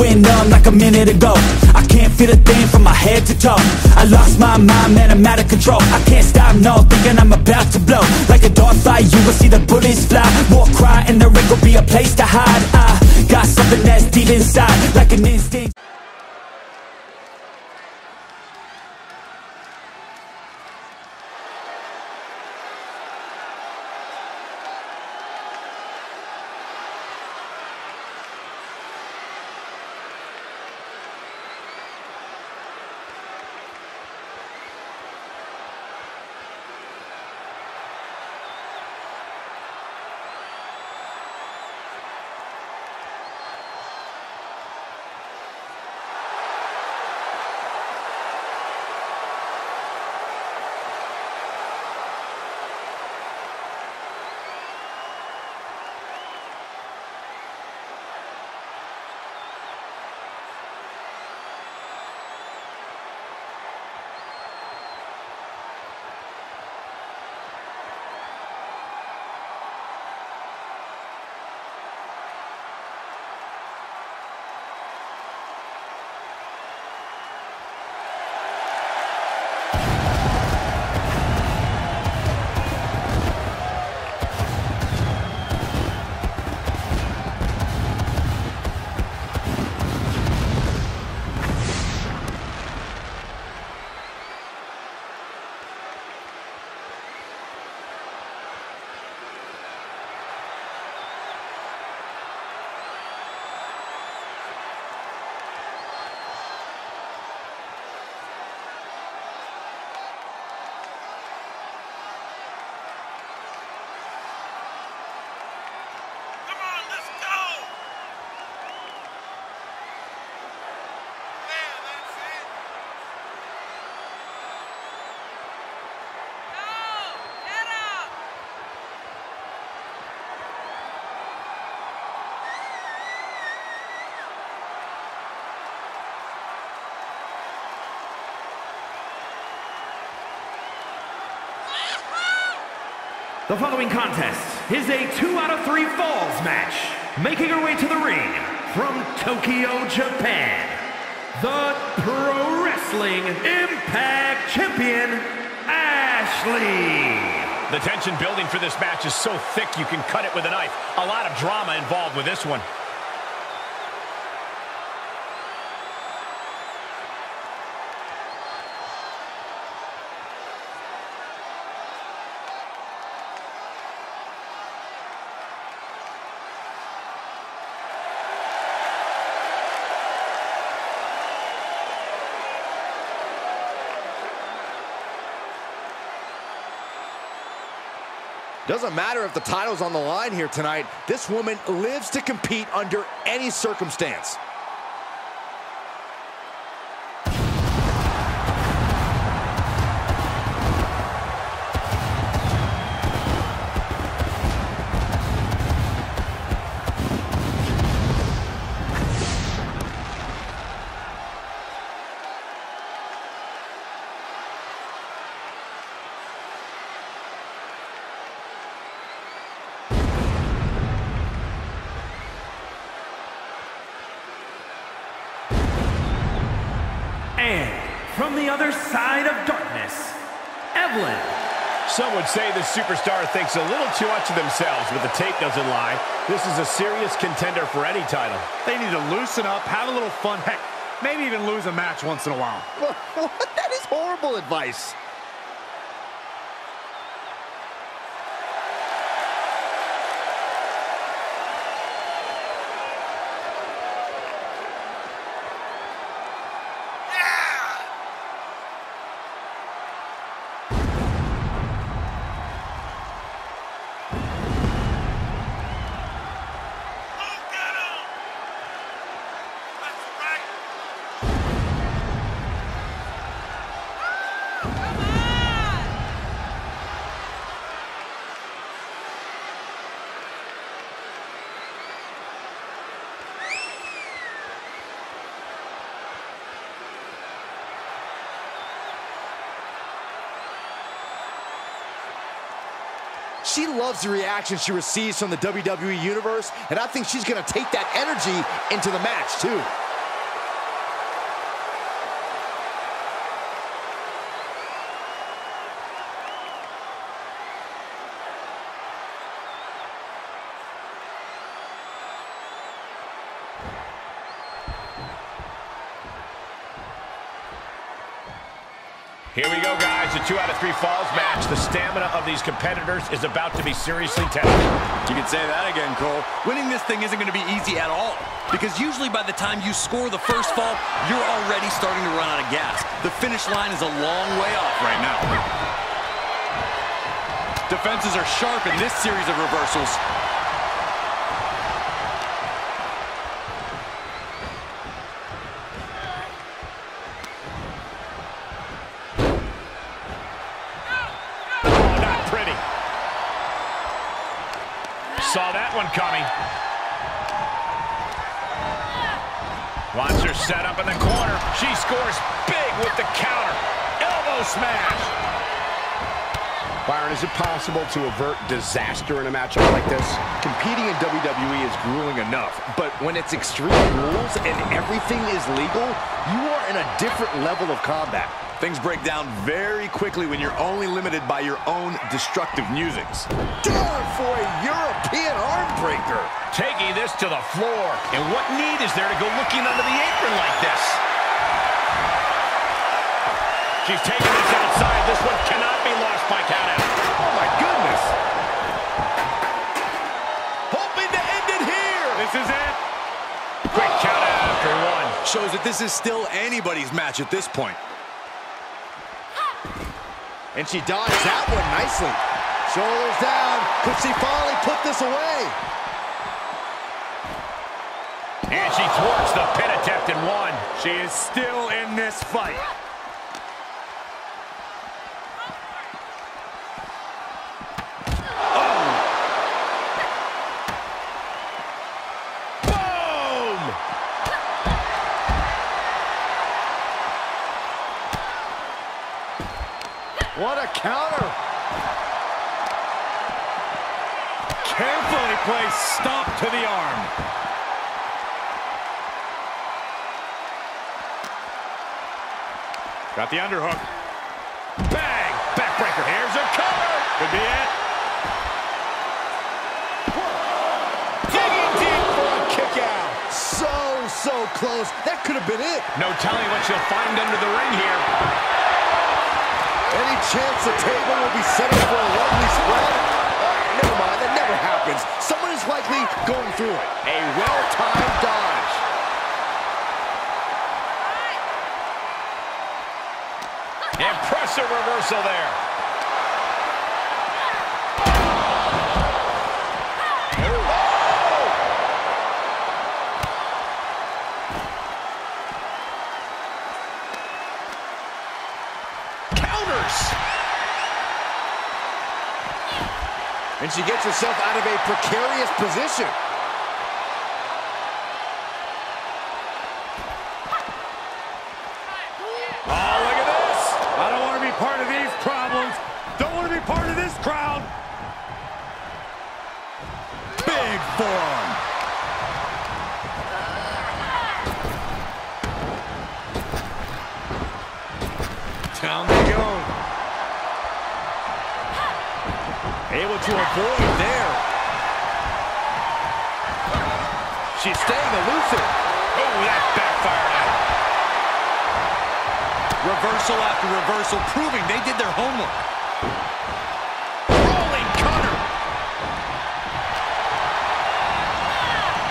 went numb like a minute ago. I can't feel a thing from my head to toe. I lost my mind, man, I'm out of control. I can't stop, no, thinking I'm about to blow. Like a dog fight, you will see the bullets fly. War cry, and there ain't gonna be a place to hide. I got something that's deep inside, like an instinct. The following contest is a 2 out of 3 falls match, making her way to the ring from Tokyo, Japan, the Pro Wrestling Impact Champion, Ashley. The tension building for this match is so thick you can cut it with a knife. A lot of drama involved with this one. Doesn't matter if the title's on the line here tonight. This woman lives to compete under any circumstance. From the other side of darkness, Evelyn. Some would say this superstar thinks a little too much of themselves, but the tape doesn't lie. This is a serious contender for any title. They need to loosen up, have a little fun, heck, maybe even lose a match once in a while. What? That is horrible advice. She loves the reaction she receives from the WWE Universe, and I think she's going to take that energy into the match, too. Here we go, guys. A 2 out of 3 falls match. The stamina of these competitors is about to be seriously tested. You can say that again, Cole. Winning this thing isn't going to be easy at all, because usually by the time you score the first fall, you're already starting to run out of gas. The finish line is a long way off right now. Defenses are sharp in this series of reversals. Saw that one coming. Watch her set up in the corner. She scores big with the counter. Elbow smash. Byron, is it possible to avert disaster in a matchup like this? Competing in WWE is grueling enough, but when it's extreme rules and everything is legal, you are in a different level of combat. Things break down very quickly when you're only limited by your own destructive musings. Down for a European arm breaker. Taking this to the floor. And what need is there to go looking under the apron like this? She's taking this outside. This one cannot be lost by count out. Oh, my goodness. Hoping to end it here. This is it. Quick count out after one. Shows that this is still anybody's match at this point. And she dodged that one nicely. Shoulders down. Could she finally put this away? And she thwarts the pin attempt in one. She is still in this fight. Oh. Boom! What a counter! Carefully placed stomp to the arm. Got the underhook. Bang! Backbreaker. Here's a cover. Could be it. Digging deep for a kick out. So close. That could have been it. No telling what you'll find under the ring here. Any chance the table will be set up for a lovely spread? Never mind, that never happens. Someone is likely going through it. A well-timed dodge. Impressive reversal there. Oh! Counters. And she gets herself out of a precarious position. Oh, look at this. I don't want to be part of these problems. Don't want to be part of this crowd. Big forearm. Down they go. Able to avoid there. She's staying elusive. Oh, that backfired out. Reversal after reversal, proving they did their homework. Rolling cutter.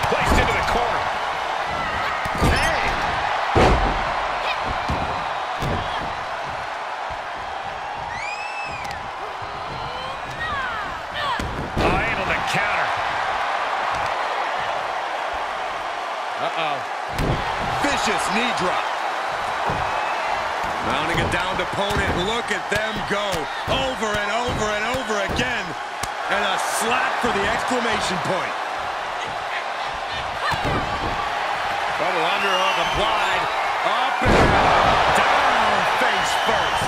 Placed into the corner. Hey! Uh-oh. Vicious knee drop. Rounding a downed opponent. Look at them go. Over and over and over again. And a slap for the exclamation point. Double underhook applied. Up and down. Face first.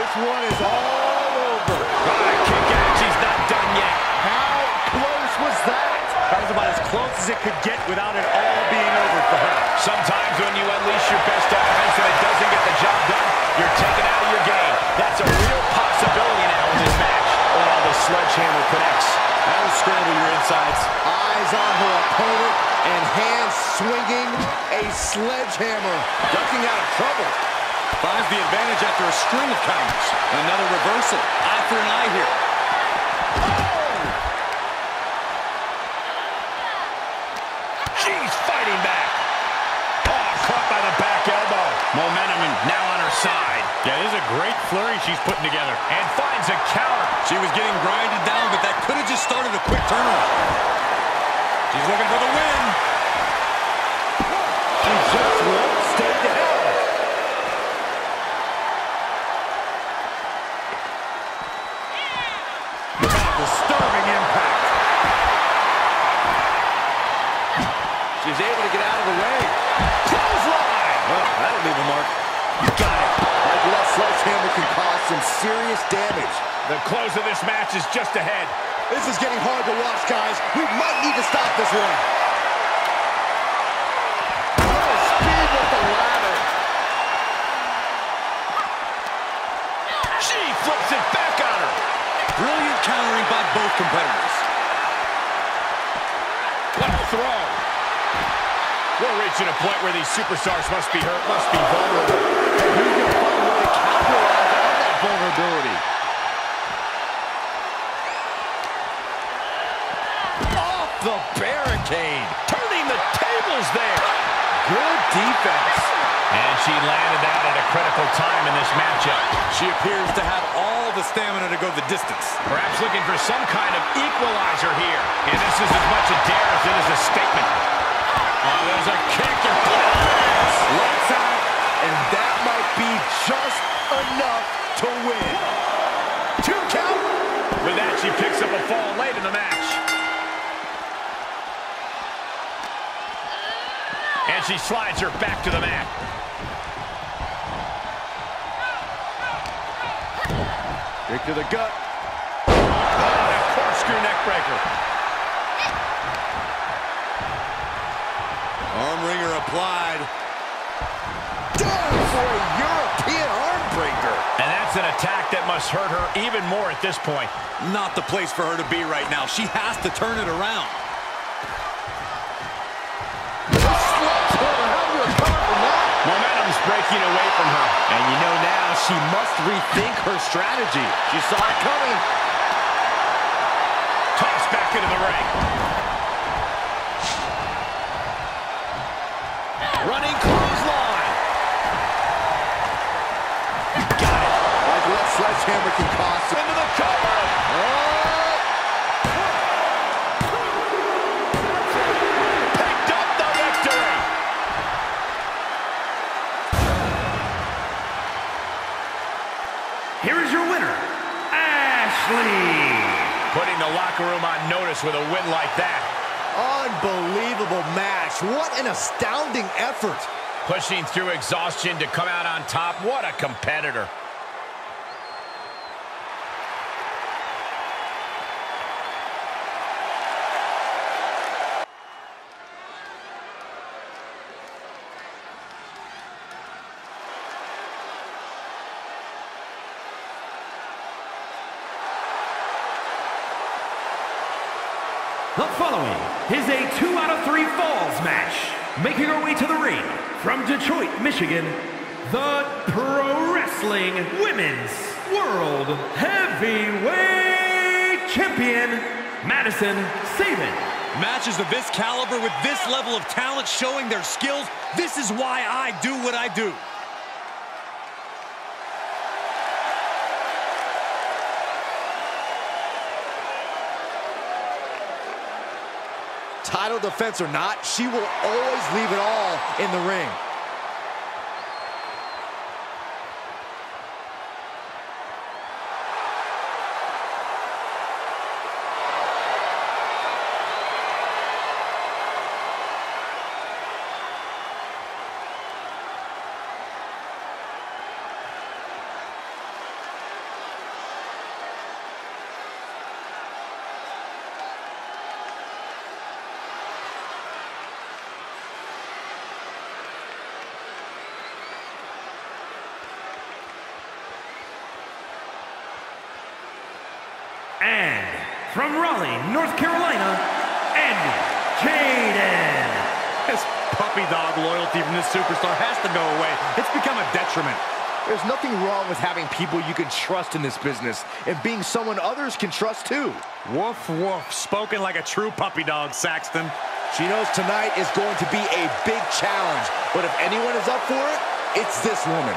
This one is all over. Got a kick out. She's not done yet. How close was that? That was about as close as it could get without it all being over for her. Sometimes when you unleash your best offense and it doesn't get the job done, you're taken out of your game. That's a real possibility now in this match. Oh, the sledgehammer connects. That'll scramble your insides. Eyes on her opponent and hands swinging a sledgehammer. Ducking out of trouble. Finds the advantage after a string of counters. Another reversal. Eye for an eye here. Oh! She's fighting back. Oh, caught by the back elbow. Momentum now on her side. Yeah, this is a great flurry she's putting together. And finds a counter. She was getting grinded down, but that could have just started a quick turnaround. She's looking for the win. She just won't stay down. Disturbing impact. She's able to get out of the way. Clothesline! Oh, that'll leave a mark. Got it. That left sledgehammer can cause some serious damage. The close of this match is just ahead. This is getting hard to watch, guys. We might need to stop this one. What a speed with the ladder. She flips it back on her. Brilliant countering by both competitors. What a throw. We're reaching a point where these superstars must be hurt, must be vulnerable. And who can find a way to capitalize on that vulnerability? Off the barricade. Turning the tables there. Good defense. And she landed that at a critical time in this matchup. She appears to have all the stamina to go the distance. Perhaps looking for some kind of equalizer here. And this is as much a dare as it is a statement. Oh, there's a kick and lights out. And that might be just enough to win. 2 count. With that, she picks up a fall late in the match. And she slides her back to the mat. Kick to the gut. Oh, and a corkscrew neck breaker. Arm wringer applied. Down for a European arm breaker. And that's an attack that must hurt her even more at this point. Not the place for her to be right now. She has to turn it around. Momentum's breaking away from her. And you know now she must rethink her strategy. She saw it coming. Tossed back into the ring. Running clothesline. Got it. Like what sledgehammer can cost. Into the cover. Oh. Here is your winner, Ashley. Putting the locker room on notice with a win like that. Unbelievable match. What an astounding effort. Pushing through exhaustion to come out on top. What a competitor. The following is a 2 out of 3 falls match. Making her way to the ring from Detroit, Michigan, the Pro Wrestling Women's World Heavyweight Champion, Maddie Sabin. Matches of this caliber with this level of talent showing their skills, this is why I do what I do. Title defense or not, she will always leave it all in the ring. And from Raleigh, North Carolina, Andy Jaiden. This puppy dog loyalty from this superstar has to go away. It's become a detriment. There's nothing wrong with having people you can trust in this business and being someone others can trust too. Woof, woof. Spoken like a true puppy dog, Saxton. She knows tonight is going to be a big challenge, but if anyone is up for it, it's this woman.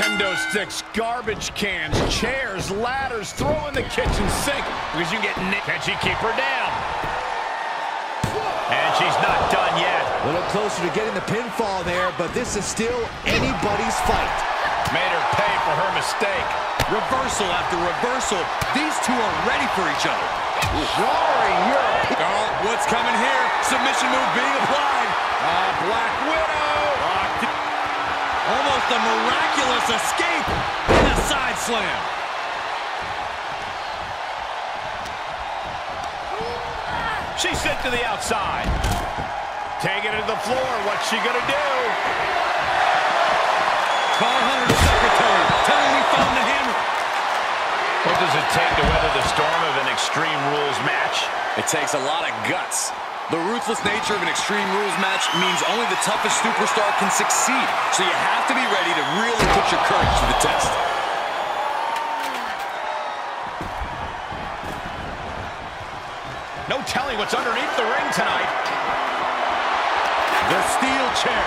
Kendo sticks, garbage cans, chairs, ladders, throw in the kitchen sink because you get nicked. Can she keep her down? And she's not done yet. A little closer to getting the pinfall there, but this is still anybody's fight. Made her pay for her mistake. Reversal after reversal. These two are ready for each other. Roaring Europe. Oh, what's coming here? Submission move being applied. Black Widow. Almost a miraculous escape and a side slam. She's sent to the outside. Taking it to the floor. What's she gonna do? Call Hunter Secretary. Tell him we found the hammer. What does it take to weather the storm of an Extreme Rules match? It takes a lot of guts. The ruthless nature of an Extreme Rules match means only the toughest superstar can succeed, so you have to be ready to really put your courage to the test. No telling what's underneath the ring tonight. The steel chair,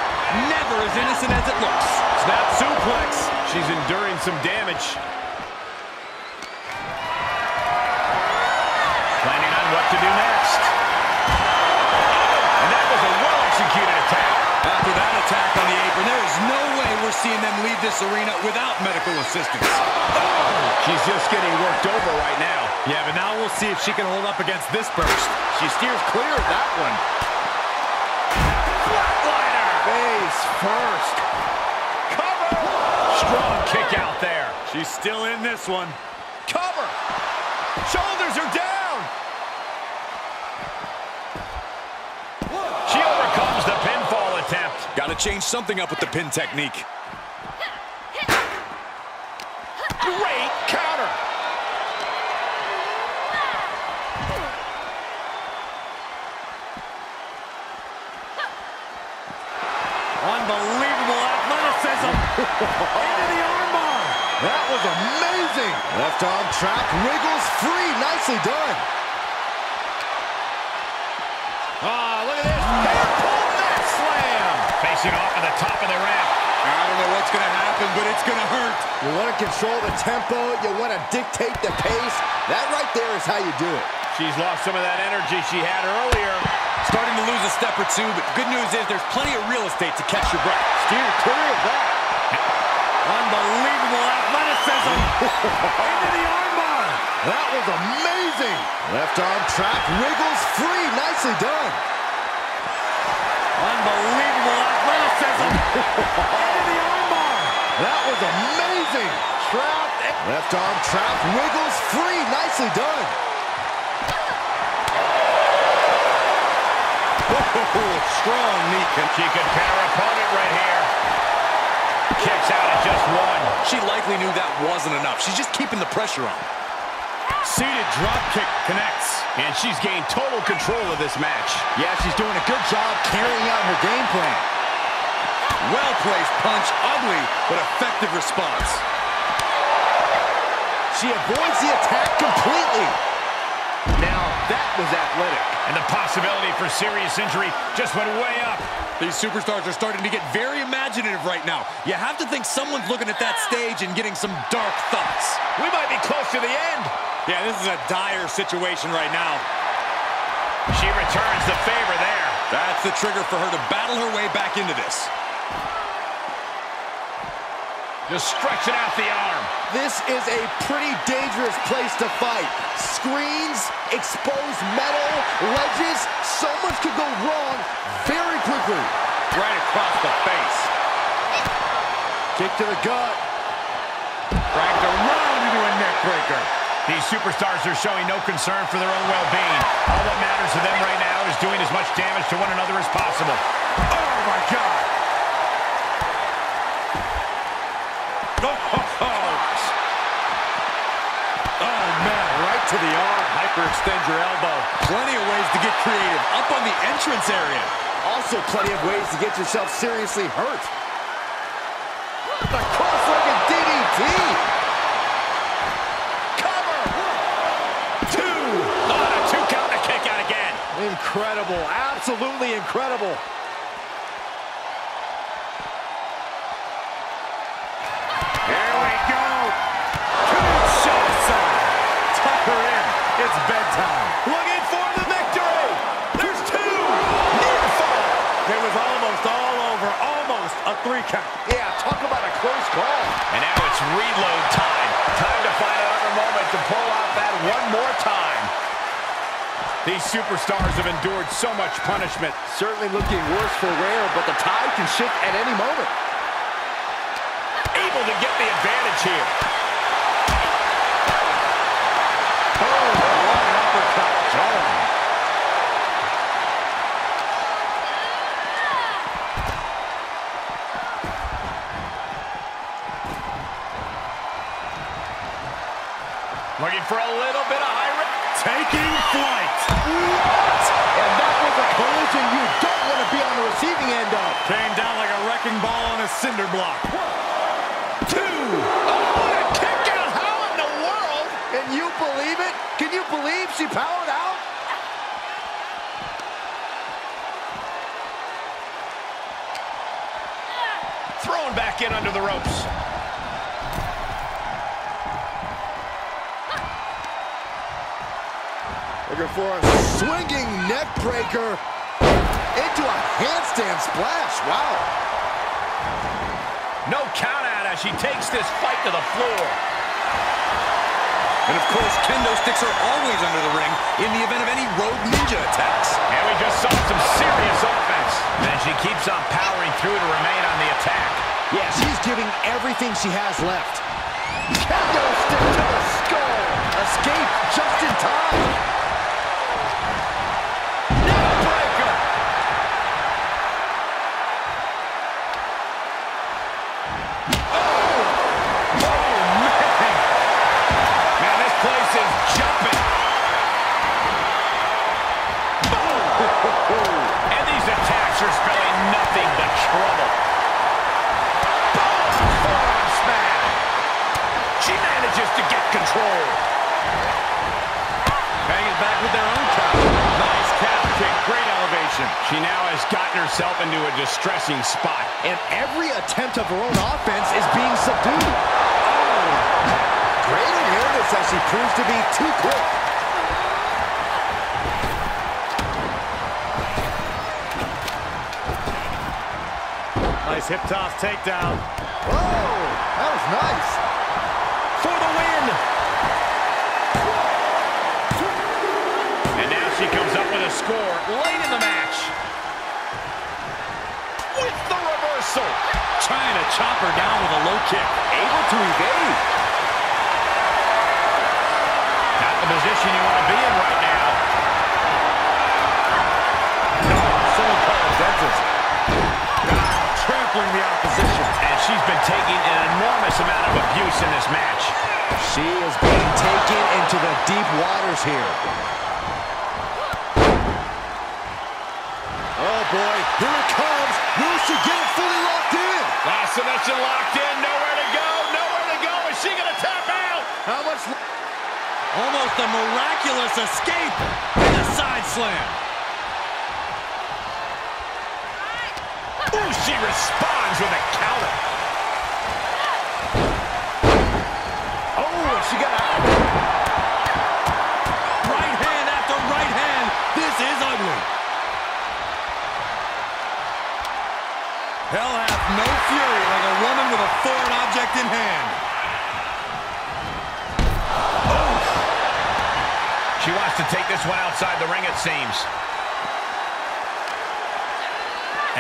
never as innocent as it looks. Snap suplex. She's enduring some damage. Planning on what to do next. After that attack on the apron, there is no way we're seeing them leave this arena without medical assistance. Oh, she's just getting worked over right now. Yeah, but now we'll see if she can hold up against this burst. She steers clear of that one. Flatliner! Face first. Cover! Strong kick out there. She's still in this one. Cover! Shoulders are down! Gotta change something up with the pin technique. Great counter. Unbelievable athleticism. Into the armbar. That was amazing. Left arm trap, wriggles free. Nicely done. Ah, oh, look at this. Off of the top of the ramp. I don't know what's going to happen, but it's going to hurt. You want to control the tempo. You want to dictate the pace. That right there is how you do it. She's lost some of that energy she had earlier. Starting to lose a step or two, but good news is there's plenty of real estate to catch your breath. Steer clear of that. Unbelievable athleticism. Into the armbar. That was amazing. Left arm trap, wriggles free. Nicely done. Unbelievable athleticism. Into the armbar. That was amazing. Trapped. Left arm trap. Wiggles free. Nicely done. Oh, strong knee. She could pin her opponent right here. Kicks out at just one. She likely knew that wasn't enough. She's just keeping the pressure on. Seated drop kick connects, and she's gained total control of this match. Yeah, she's doing a good job carrying out her game plan. Well-placed punch, ugly, but effective response. She avoids the attack completely. Now, that was athletic. And the possibility for serious injury just went way up. These superstars are starting to get very imaginative right now. You have to think someone's looking at that stage and getting some dark thoughts. We might be close to the end. Yeah, this is a dire situation right now. She returns the favor there. That's the trigger for her to battle her way back into this. Just stretching out the arm. This is a pretty dangerous place to fight. Screens, exposed metal, ledges. So much could go wrong very quickly. Right across the face. Kick to the gut. Dragged around into a neck breaker. These superstars are showing no concern for their own well-being. All that matters to them right now is doing as much damage to one another as possible. Oh, my God. to the arm, hyperextend your elbow. Plenty of ways to get creative, up on the entrance area. Also plenty of ways to get yourself seriously hurt. The cross like a DDT. Cover. 1, 2. On a 2 count to kick out again. Incredible, absolutely incredible. It's bedtime. Looking for the victory. There's 2. Near fall. It was almost all over. Almost a 3 count. Yeah, talk about a close call. And now it's reload time. Time to find another moment to pull out that one more time. These superstars have endured so much punishment. Certainly looking worse for wear, but the tide can shift at any moment. Able to get the advantage here. Looking for a little bit of high risk. Taking flight. What? And that was a collision you don't want to be on the receiving end of. Came down like a wrecking ball on a cinder block. 1, 2. Oh, what a kick out. How in the world? Can you believe it? Can you believe she powered out? Thrown back in under the ropes. Looking for a swinging neck breaker into a handstand splash. Wow. No count out as she takes this fight to the floor. And of course, kendo sticks are always under the ring in the event of any rogue ninja attacks. And we just saw some serious offense. And she keeps on powering through to remain on the attack. Yeah, she's giving everything she has left. Kendo stick to the skull. Escape just in time. She now has gotten herself into a distressing spot. And every attempt of her own offense is being subdued. Oh. Great awareness as she proves to be too quick. Nice hip toss takedown. Whoa, that was nice. For the win. And now she comes up with a score late in the match. With the reversal. Trying to chop her down with a low kick. Able to evade. Not the position you want to be in right now. No, so dentist. Trampling the opposition. And she's been taking an enormous amount of abuse in this match. She is being taken into the deep waters here. Boy, here it comes. Will she get it fully locked in? Last submission locked in. Nowhere to go. Nowhere to go. Is she going to tap out? How much? Almost a miraculous escape and a side slam. Ooh, she responds with a counter. Oh, and she got out. Right hand after right hand. This is ugly. Hell hath no fury like a woman with a foreign object in hand. Oh. She wants to take this one outside the ring, it seems.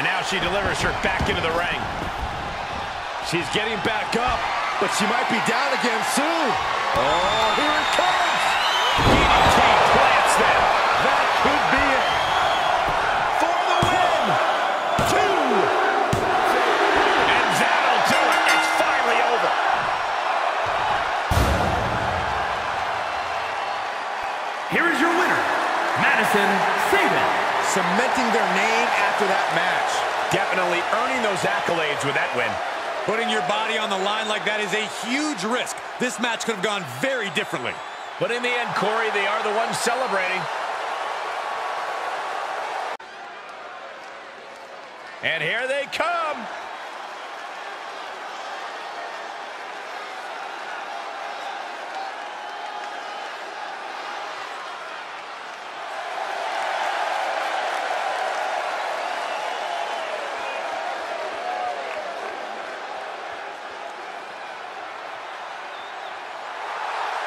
And now she delivers her back into the ring. She's getting back up, but she might be down again soon. Oh, here it comes. DDT plants them. That could be it. For the win. 2. Jaiden cementing their name after that match. Definitely earning those accolades with that win. Putting your body on the line like that is a huge risk. This match could have gone very differently. But in the end, Corey, they are the ones celebrating. And here they come.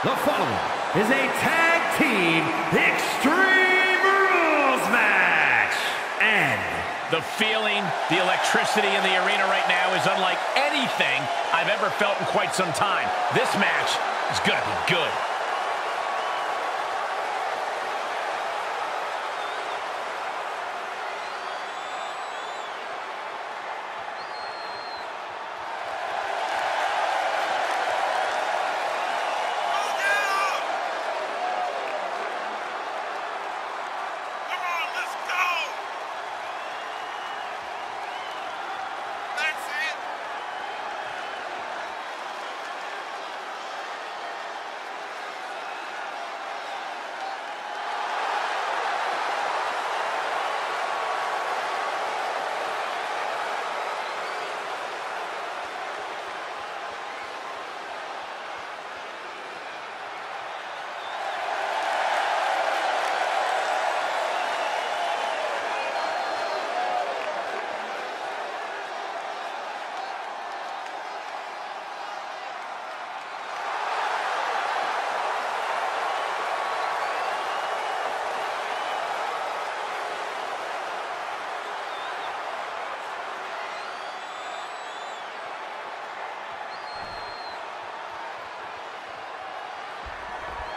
The following is a tag team Extreme Rules match. And the feeling, the electricity in the arena right now is unlike anything I've ever felt in quite some time. This match is going to be good.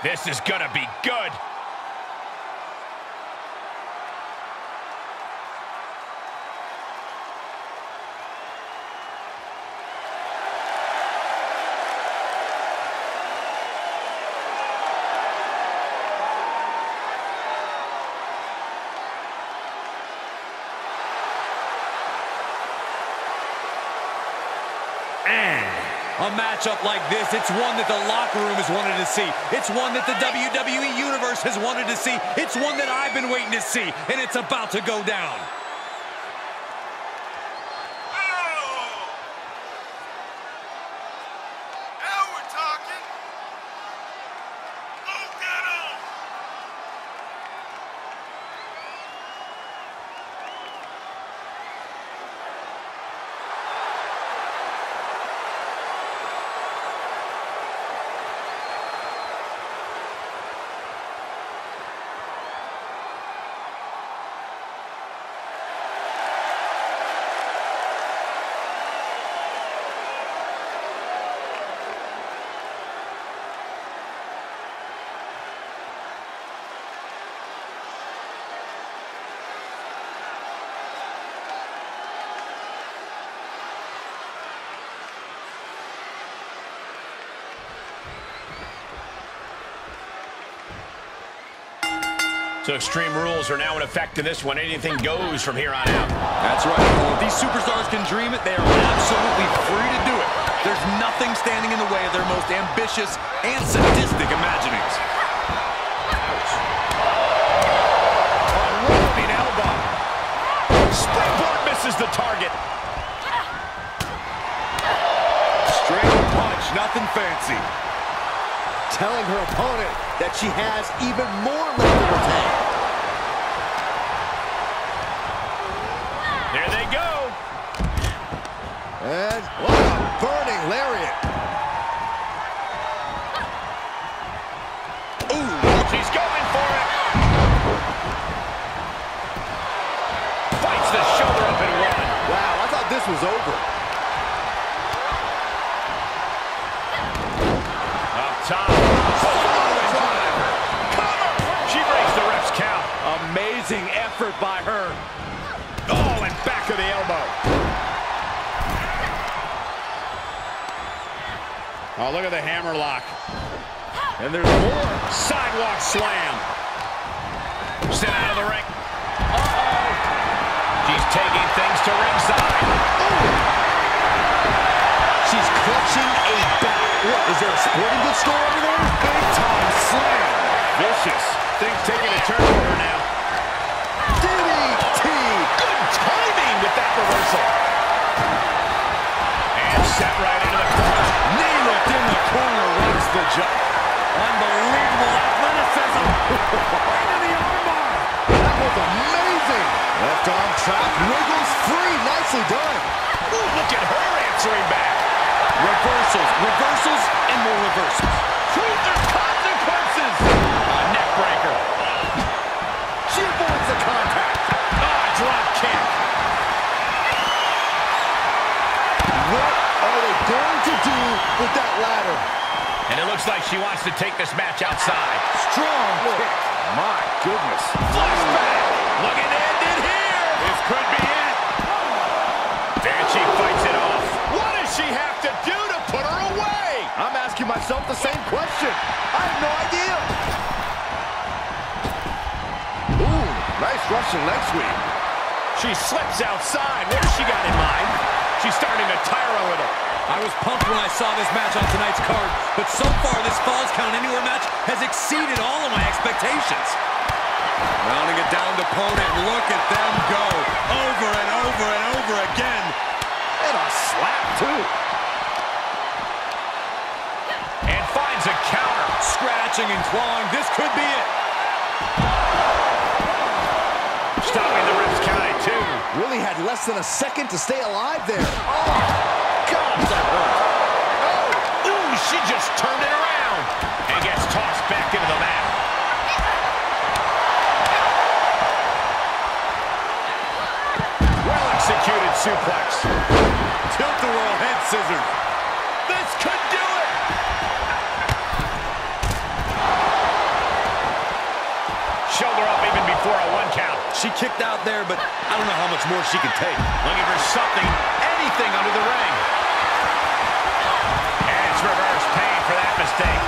This is gonna be good. A matchup like this, it's one that the locker room has wanted to see. It's one that the WWE Universe has wanted to see. It's one that I've been waiting to see, and it's about to go down. So Extreme Rules are now in effect in this one. Anything goes from here on out. That's right. If these superstars can dream it, they are absolutely free to do it. There's nothing standing in the way of their most ambitious and sadistic imaginings. A rolling elbow. Springboard misses the target. Straight punch, nothing fancy. Telling her opponent that she has even more left in her tank. There they go. And what a burning lariat. Ooh, she's going for it. Fights the shoulder up and one. Wow, I thought this was over. Top. Cover. She breaks the ref's count. Amazing effort by her. Oh, and back of the elbow. Oh, look at the hammer lock. And there's more. Sidewalk slam. Sent out of the ring. Crystal over there. Big time slam. Vicious. Things taking a turn for her now. DDT. Good timing with that reversal. And set right into the corner. Knee lift in the corner. Runs the jump. Unbelievable athleticism. Right in the armbar. That was amazing. Left arm trap. Wiggles free. Nicely done. Ooh, look at her answering back. Reversals, reversals, and more reversals. Treat their consequences! A neck breaker. She avoids the contact. Ah, drop kick. What are they going to do with that ladder? And it looks like she wants to take this match outside. Strong kick. My goodness. Flashback. Look at that. Myself the same question. I have no idea. Ooh, nice Russian leg sweep. She slips outside. What has she got in mind? She's starting to tire a little. I was pumped when I saw this match on tonight's card, but so far this Falls Count Anywhere match has exceeded all of my expectations. Rounding a downed opponent. Look at them go. Over and over and over again. And a slap, too. A counter, scratching and clawing. This could be it. Stopping the ribs count at two. Really had less than a second to stay alive there. Oh, God, that hurt. Oh, ooh, she just turned it around and gets tossed back into the mat. Well executed suplex. Tilt the roll head scissors. This could do it. Shoulder up even before a one count. She kicked out there, but I don't know how much more she can take. Looking for something, anything under the ring. And it's reverse pain for that mistake.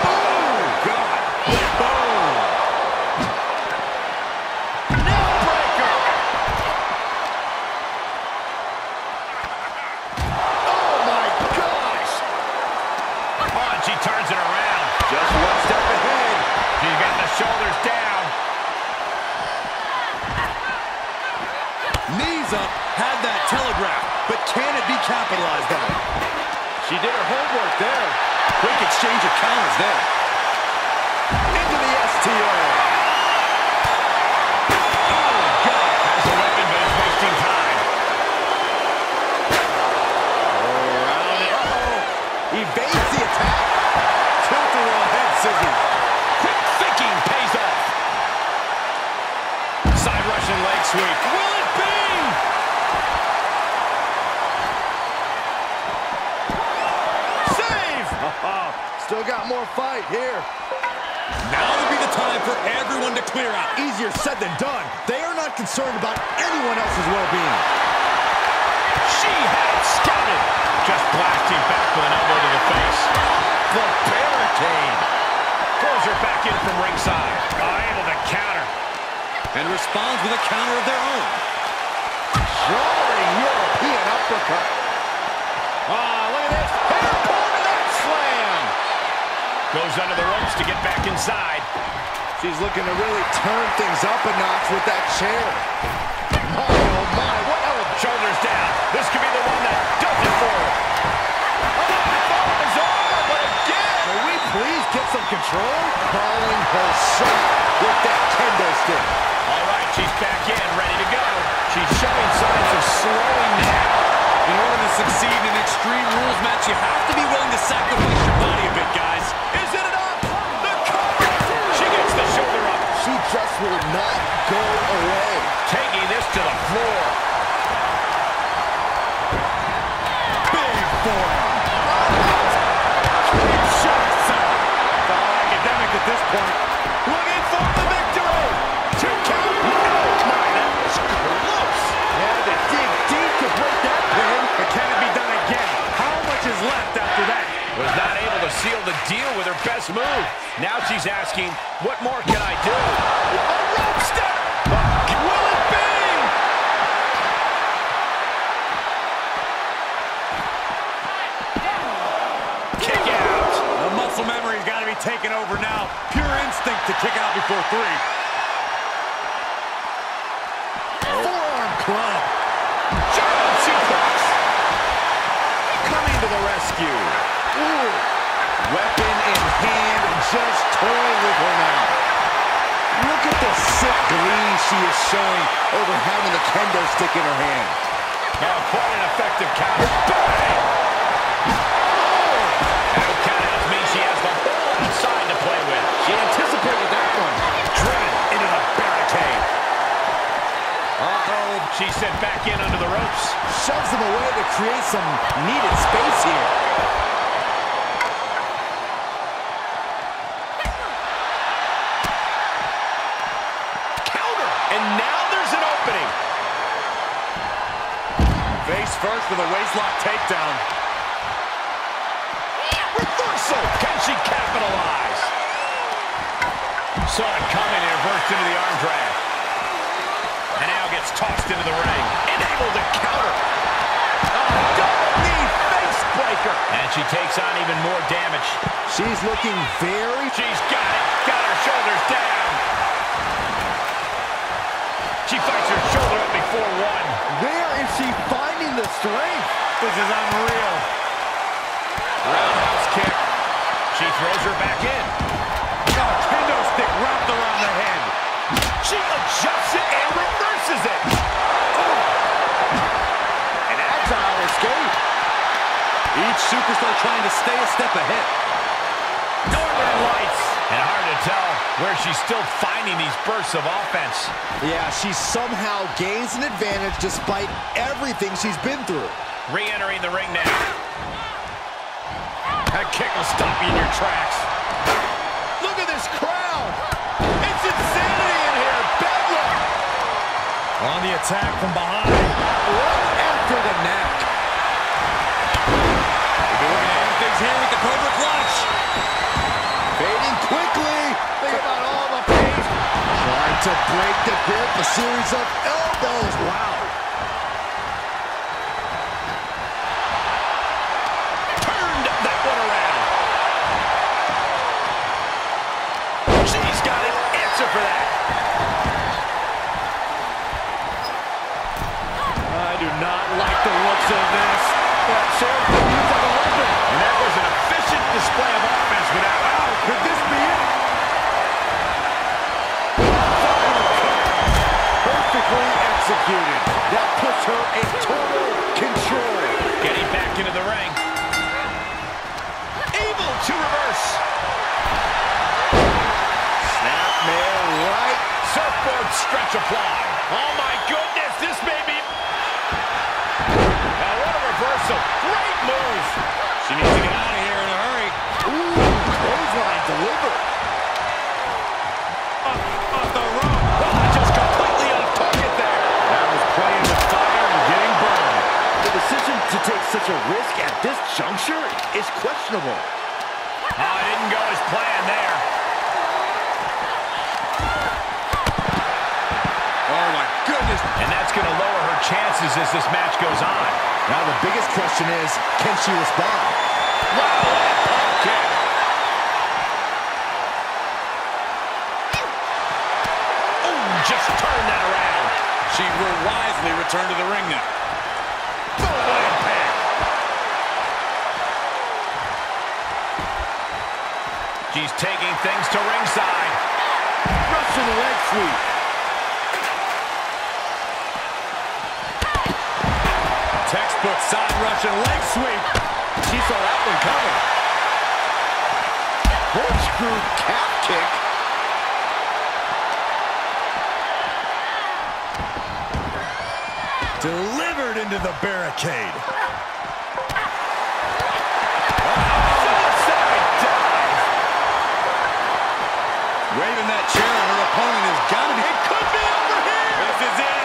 Oh, God. Boom. Nail breaker. Oh, my gosh. Come on, she turns it around. Just one step ahead. She's got the shoulders down. Knees up, had that telegraph, but can it be capitalized on? She did her homework there. Quick exchange of counters there. Into the STO. Oh, God. Has a weapon, but it's wasting time. Around it. Uh-oh. Evades the attack. Tilt the raw head scissors. Leg sweep. Will it be? Save! Still got more fight here. Now would be the time for everyone to clear out. Easier said than done. They are not concerned about anyone else's well-being. She had it scouted. Just blasting back with an elbow to the face. The barricade. Pulls her back in from ringside. Able to counter. And responds with a counter of their own. Drawing European uppercut. Look at this. Airport and that slam. Goes under the ropes to get back inside. She's looking to really turn things up a notch with that chair. My, oh, my. What else? Shoulders down. This could be the one that does it for her. Oh, my God. It's over. But again. Can we please get some control? Calling her shot with that kendo stick. All right, she's back in, ready to go. She's showing signs of slowing down. In order to succeed in an Extreme Rules match, you have to be willing to sacrifice your body a bit, guys. Is it enough? The cover! She gets the shoulder up. She just will not go away. Taking this to the floor. Big forearm. Big shots out. It's all academic at this point. Looking for the victory. Was not able to seal the deal with her best move. Now she's asking, what more can I do? A rope step! Will it be? you. Ooh. Weapon in hand, just toying with her now. Look at the sick glee she is showing over having the kendo stick in her hand. Now, quite an effective counter. That counter means she has the whole outside to play with. She anticipated that one. Driven into the barricade. Uh-oh. She sent back in under the ropes. Shoves them away to create some needed space here. Counter! And now there's an opening. Face first with a waistlock takedown. Reversal! Can she capitalize? Saw it coming and reversed into the arm drag. And now gets tossed into the ring. Enabled to counter. Oh, double knee face breaker. And she takes on even more damage. She's looking very... She's got it. Got her shoulders down. She fights her shoulder up before one. Where is she finding the strength? This is unreal. Roundhouse kick. She throws her back in. Oh, kendo stick wrapped around the head. She adjusts it and reverses it. Oh. An agile escape. Each superstar trying to stay a step ahead. Northern Lights. And hard to tell where she's still finding these bursts of offense. Yeah, she somehow gains an advantage despite everything she's been through. Re-entering the ring now. That kick will stop you in your tracks. Look at this crowd. It's insanity. On the attack from behind. Right after the neck. We're going to end things here with the Cobra Clutch. Fading quickly. Think about all the pain. Trying to break the grip. A series of elbows. Wow. Turned that one around. She's got an answer for that. I do not like the looks of this. That chair used like a weapon. And that was an efficient display of offense without. Oh, could this be it? Perfectly executed. That puts her in total control. Getting back into the ring. Able to reverse. Snapmare right. Surfboard stretch applied. Oh my goodness, this may be. Reversal. Great move. She needs to get out of here in a hurry. Ooh, clothesline delivered. Up the rope. Oh, just completely off target there. That was playing the fire and getting burned. The decision to take such a risk at this juncture is questionable. Oh, it didn't go as planned there. Oh, my goodness. And that's going to lower her chances as this match goes on. Now the biggest question is, can she respond? Wow, what a pump kick. Oh, just turn that around. She will wisely return to the ring now. Go away, Pat. She's taking things to ringside. Russian leg sweep. Textbook side rush and leg sweep. She saw that one coming. Corkscrew calf kick. Delivered into the barricade. Suicide dive. Waving that chair and her opponent has got it. It could be over here. This is it.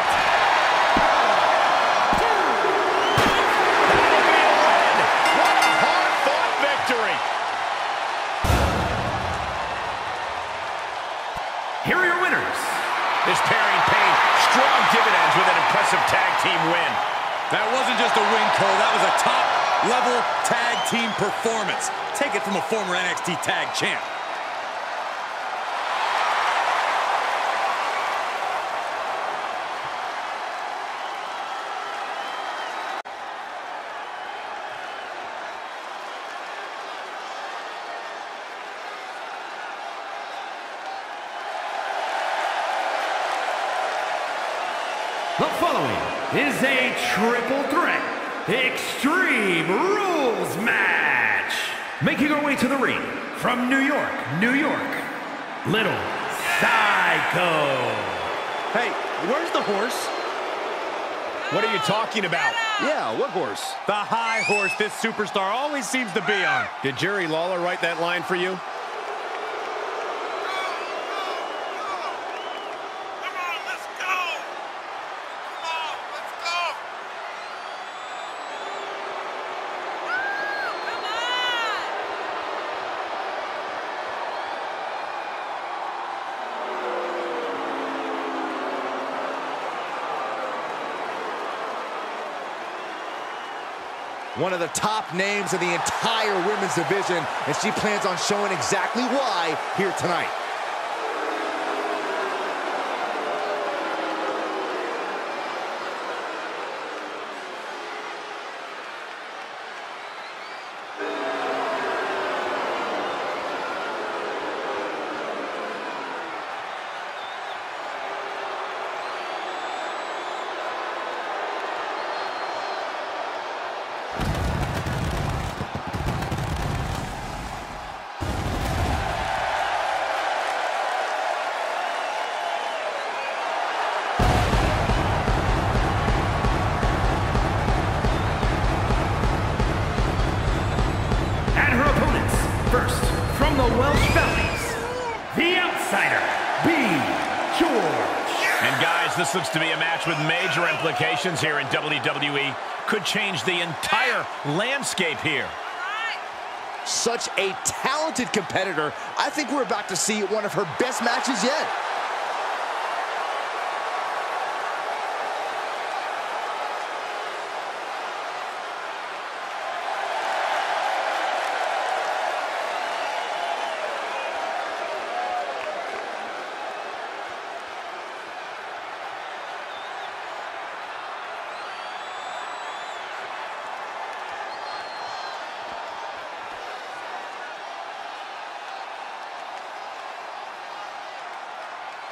This pairing paid strong dividends with an impressive tag team win. That wasn't just a win, Cole. That was a top-level tag team performance. Take it from a former NXT tag champ. The following is a triple threat Extreme Rules match. Making our way to the ring from New York, New York, Little Psycho. Hey, where's the horse? What are you talking about? Yeah, what horse? The high horse this superstar always seems to be on. Did Jerry Lawler write that line for you? One of the top names of the entire women's division, and she plans on showing exactly why here tonight. This looks to be a match with major implications here in WWE. Could change the entire landscape here. Such a talented competitor. I think we're about to see one of her best matches yet.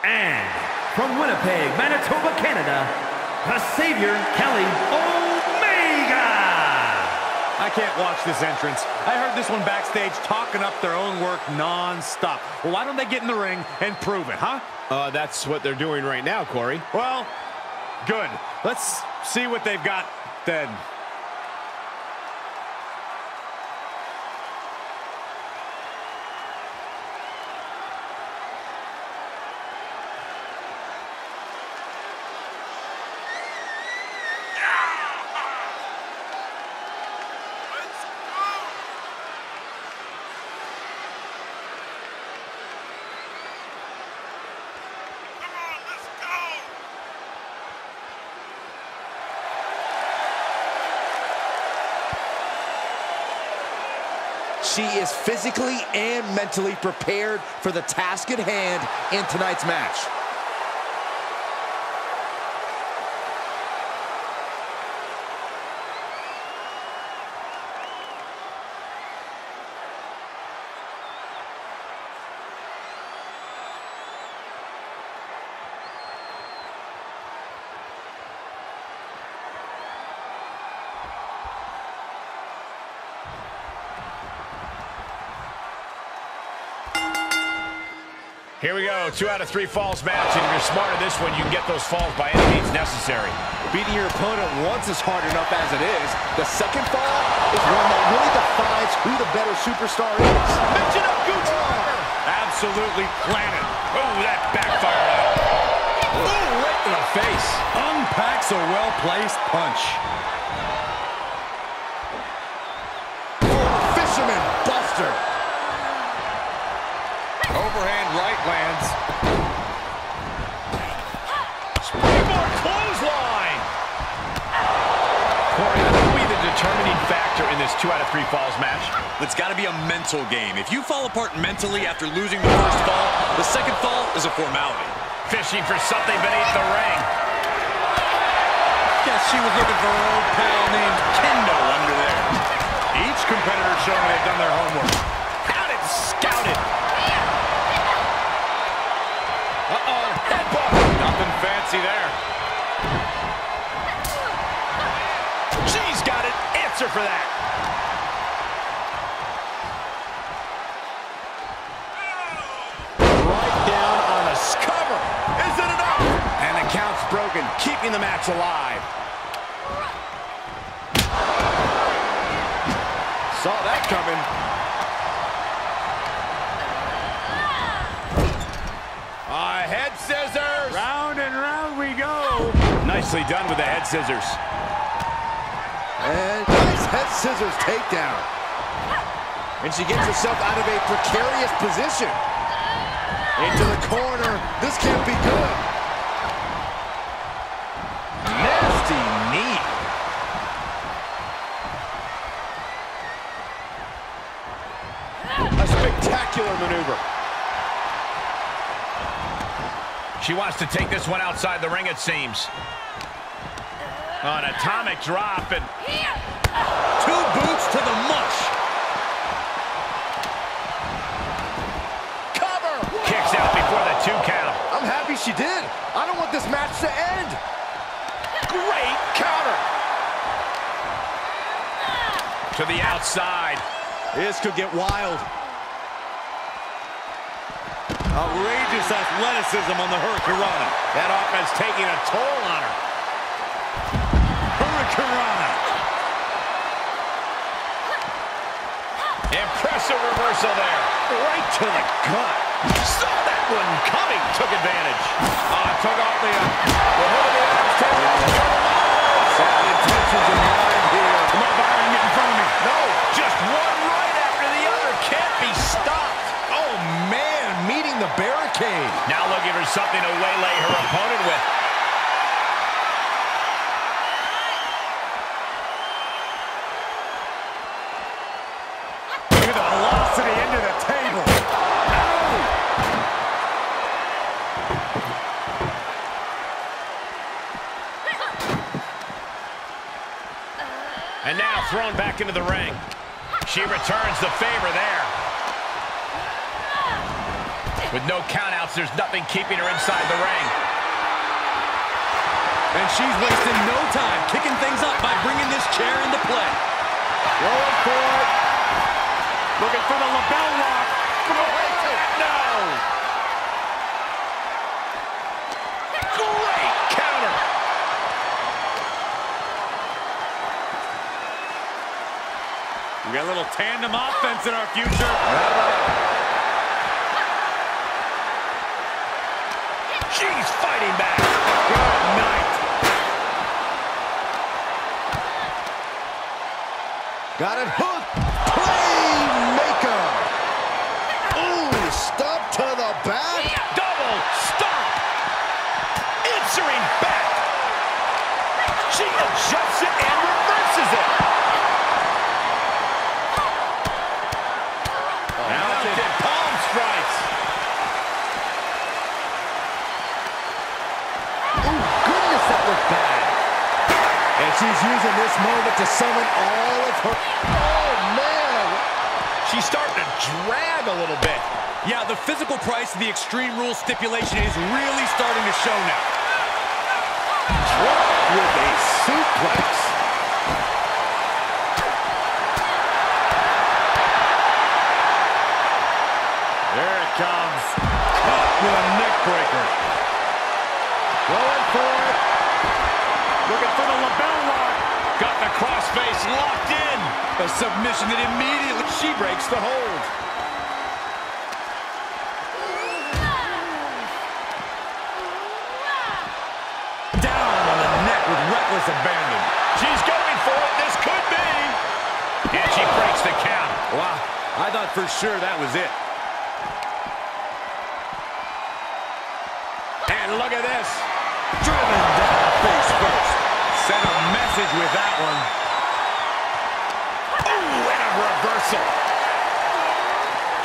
And from Winnipeg, Manitoba, Canada, the savior, Kelly Omega! I can't watch this entrance. I heard this one backstage talking up their own work non-stop. Well, why don't they get in the ring and prove it, huh? That's what they're doing right now, Corey. Well, good. Let's see what they've got then. She is physically and mentally prepared for the task at hand in tonight's match. Here we go, 2 out of 3 falls match, and if you're smart at this one, you can get those falls by any means necessary. Beating your opponent once is hard enough as it is. The second fall is one that really defines who the better superstar is. Match it up, Gooch! Absolutely planted. Oh, that backfired out. Oh, right in the face. Unpacks a well-placed punch. Fisherman Buster. Overhand right lands. Springboard clothesline! Corey, that will be the determining factor in this 2 out of 3 falls match. It's got to be a mental game. If you fall apart mentally after losing the first fall, the second fall is a formality. Fishing for something beneath the ring. Guess she was looking for her old pal named Kendo under there. Each competitor showing they've done their homework. Outed, scouted. Uh-oh, headbutt. Nothing fancy there. answer for that. Right down on a cover. Is it enough? And the count's broken, keeping the match alive. Saw that coming. Head scissors! Round and round we go. Nicely done with the head scissors. And nice head scissors takedown. And she gets herself out of a precarious position. Into the corner. This can't be good. Nasty knee. A spectacular maneuver. She wants to take this one outside the ring, it seems. An atomic drop and two boots to the mush. Cover! Kicks out before the 2 count. I'm happy she did. I don't want this match to end. Great counter. To the outside. This could get wild. Outrageous athleticism on the Hurricanrana. That offense taking a toll on her. Hurricanrana. Impressive reversal there. Right to the gut. Saw that one coming. Took advantage. Took off the... Solid intentions in mind here. Come on, Byron, get in front of me. No, just one right after the other. Can't be stopped. Oh, man. Meeting the barricade. Now looking for something to waylay her opponent with. Look at the velocity into the table. Ow! And now thrown back into the ring. She returns the favor there. With no countouts, there's nothing keeping her inside the ring. And she's wasting no time kicking things up by bringing this chair into play. Going for it. Looking for the label lock. No! Great counter. We got a little tandem offense in our future. She's fighting back. Good night. Got it hooked. Playmaker. Ooh, stomp to the back. Double stomp. Answering back. She adjusts it and reverses it. Mounted palm strikes. And she's using this moment to summon all of her... Oh, man! She's starting to drag a little bit. Yeah, the physical price of the Extreme Rules stipulation is really starting to show now. Drop with a suplex. There it comes. Caught with a neck breaker. Going for it. Looking for the label lock. Got the crossface locked in. A submission that immediately she breaks the hold. Down on the neck with reckless abandon. She's going for it. This could be. And she breaks the count. Wow. I thought for sure that was it. And look at this. Driven down. Face first. Sent a message with that one. Ooh, and a reversal.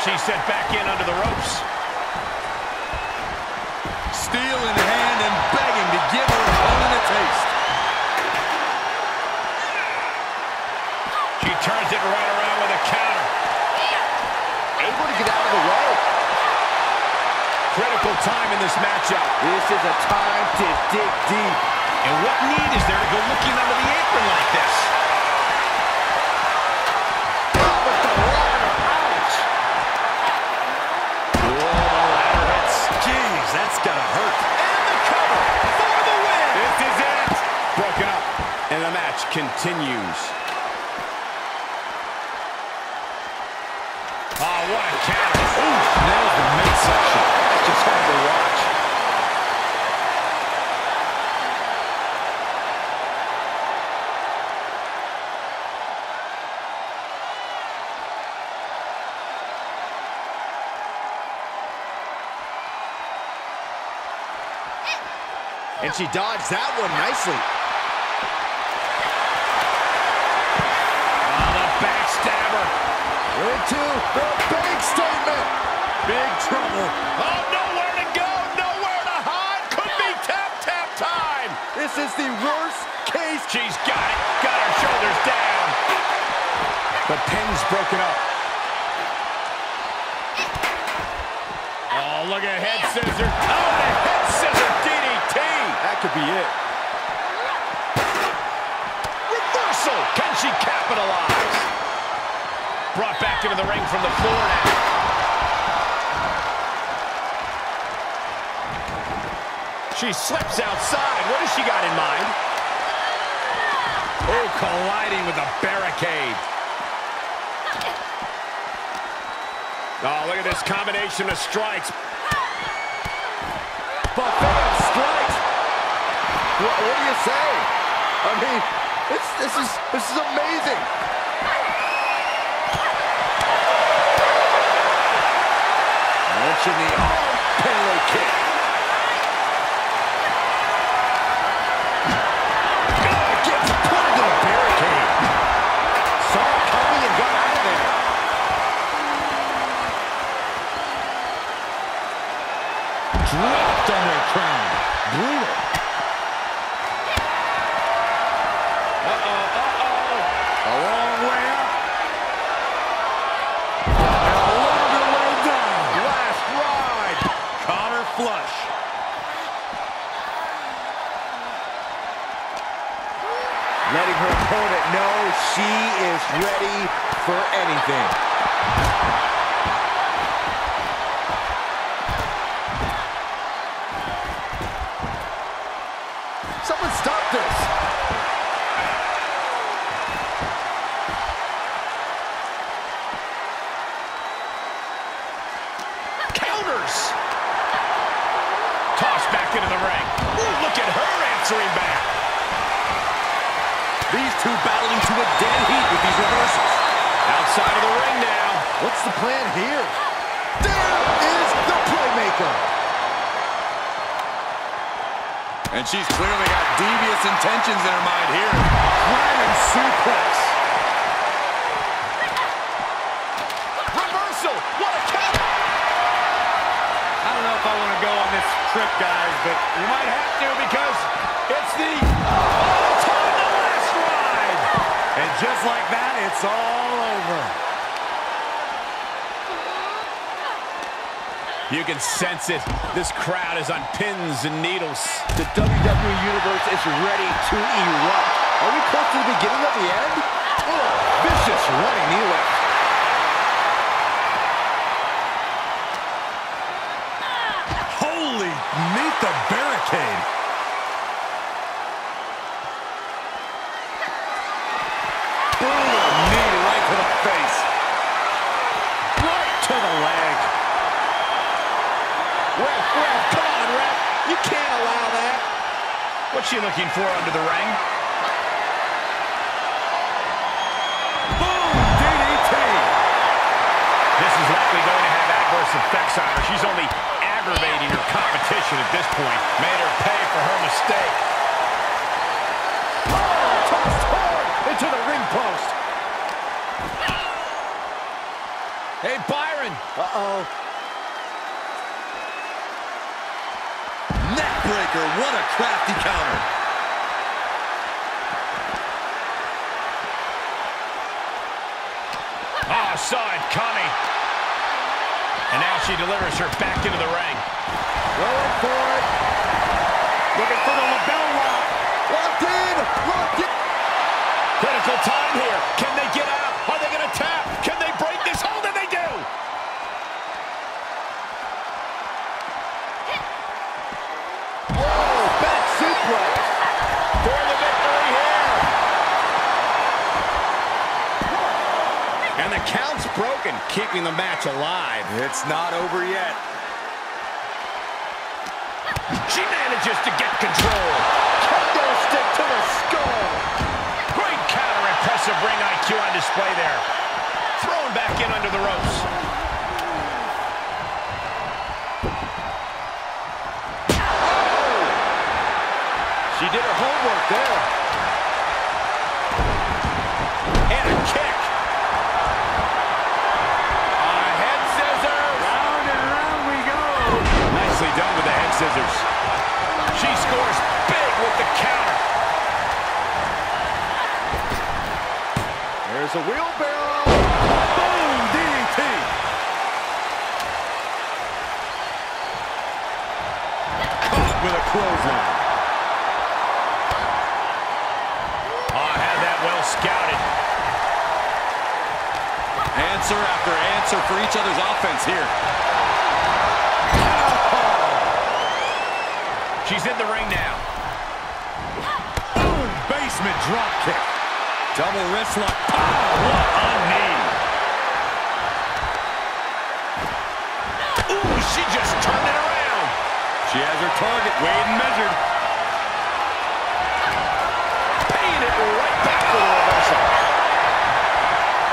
She sent back in under the ropes. Steel in hand and begging to give her opponent a taste. She turns it right around with a counter. Able to get out of the way. Critical time in this matchup. This is a time to dig deep. And what need is there to go looking under the apron like this? continues. Oh, what a catch. Ooh, nailed the midsection. Just hard to watch. And she dodged that one nicely. Oh, the backstabber. Into the bank statement. Big trouble. Oh, nowhere to go, nowhere to hide. Could be tap, tap time. This is the worst case. She's got it. Got her shoulders down. The pin's broken up. Oh, look at head scissor. Oh, the head scissor DDT. That could be it. Reversal. Can she capitalize? Brought back into the ring from the floor now. She slips outside. What has she got in mind? Oh, colliding with a barricade. Oh, look at this combination of strikes. Buffet strikes. What do you say? I mean, this is amazing. Launching the arm pillow kick. Oh, gets put into the barricade. Saw it coming and got out of there. Dropped on their crown. Brutal. Uh-oh. A long way up. And a longer way down. Last ride. Caught her flush. Letting her opponent know she is ready for anything. Someone stop this. Counters. Tossed back into the ring. Ooh, look at her answering back. These two battling to a dead heat with these reversals. Outside of the ring now. What's the plan here? There is the playmaker. And she's clearly got devious intentions in her mind here. Flying suplex. Reversal. What a counter. I don't know if I want to go on this trip, guys, but you might have to because it's the all-time last ride. And just like that, it's all over. You can sense it. This crowd is on pins and needles. The WWE Universe is ready to erupt. Are we close to the beginning of the end? Oh, vicious running knee lift. Holy, meet the barricade. Boom, knee right to the face. Right to the leg. Ref, come on, ref. You can't allow that. What's she looking for under the ring? Boom! DDT! This is likely going to have adverse effects on her. She's only aggravating her competition at this point. Made her pay for her mistake. Oh, tossed hard into the ring post. Hey, Byron. Uh-oh. Breaker, what a crafty counter. Oh, saw it coming. And now she delivers her back into the ring. Going for it. Looking for the label lock. Locked in. Locked in. Critical time here. Can they get out? Are they going to tap? Can they break this hold? And they do. Back suplex for the victory here. the count's broken, keeping the match alive. It's not over yet. She manages to get control. Kendo stick to the skull. Great counter, impressive ring IQ on display there. Thrown back in under the ropes. Oh! She did her homework there. And a kick. A head scissors. Round and round we go. Nicely done with the head scissors. She scores big with the counter. There's a wheelbarrow. Boom, DDT. Caught with a clothesline. Oh, had that well scouted. Answer after answer for each other's offense here. Oh. She's in the ring now. Boom, basement drop kick. Double wrist lock. Oh, what a knee. Ooh, she just turned it around. She has her target weighed and measured. Paying it right back for the reversal.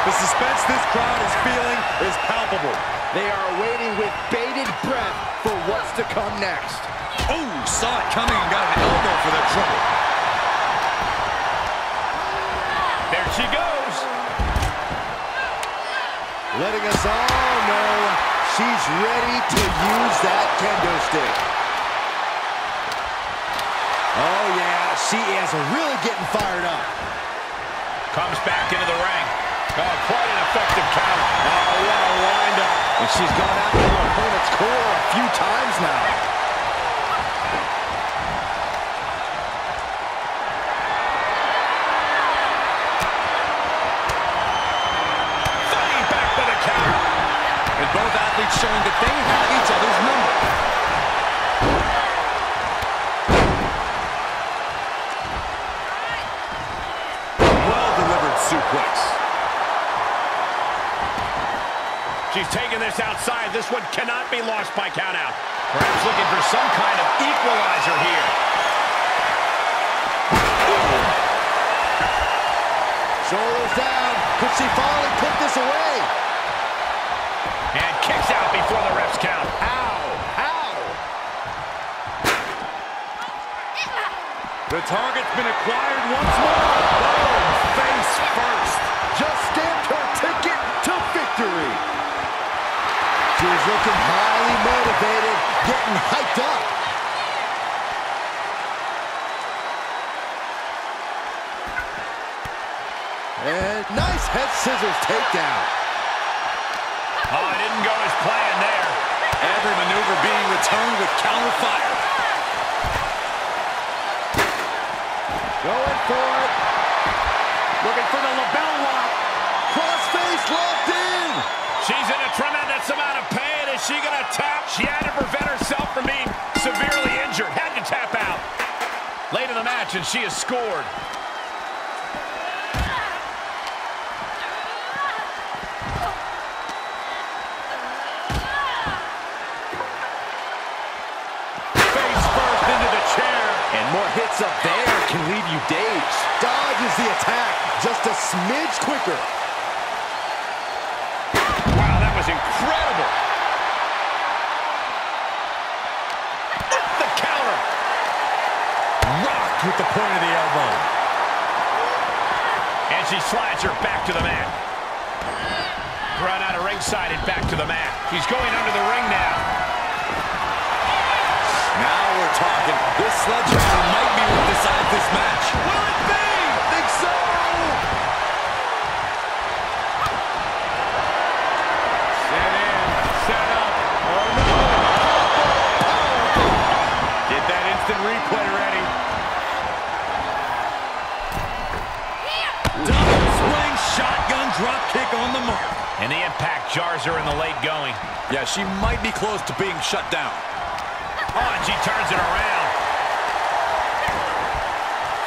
The suspense this crowd is feeling is palpable. They are waiting with bated breath for what's to come next. Ooh, saw it coming and got an elbow for the trouble. There she goes. Letting us all know she's ready to use that kendo stick. Oh, yeah, she is really getting fired up. Comes back into the ring. Oh, quite an effective counter. Oh, what a windup. And she's gone after her opponent's core a few times now. Both athletes showing that they have each other's number. Well-delivered suplex. She's taking this outside. This one cannot be lost by countout. Perhaps looking for some kind of equalizer here. Ooh. Shoulders down. Could she finally put this away? And kicks out before the ref's count. Ow! Ow! The target's been acquired once more. Oh, face first. Just stamped her ticket to victory. She's looking highly motivated, getting hyped up. And nice head scissors takedown. Oh, it didn't go as planned there. Every maneuver being returned with counter fire. Going for it. Looking for the label lock. Crossface locked in. She's in a tremendous amount of pain. Is she going to tap? She had to prevent herself from being severely injured. Had to tap out. Late in the match, and she has scored. Up there can leave you dazed. Dodges the attack just a smidge quicker. Wow, that was incredible. The counter. Rocked with the point of the elbow. And she slides her back to the mat. Run out of ringside and back to the mat. She's going under the ring now. Now we're talking. This sledgehammer might be what decides this match. Will it be? I think so. Set in. Set up. Oh, no. Get that instant replay ready. Double swing shotgun drop kick on the mark. And the impact jars her in the late going. Yeah, she might be close to being shut down. Oh, and she turns it around.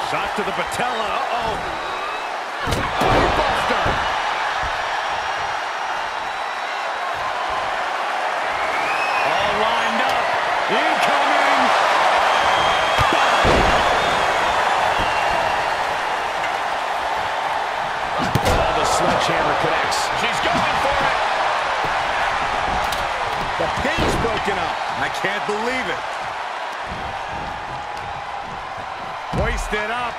Shot to the patella. Uh-oh. Buster. Can't believe it. Hoisted up.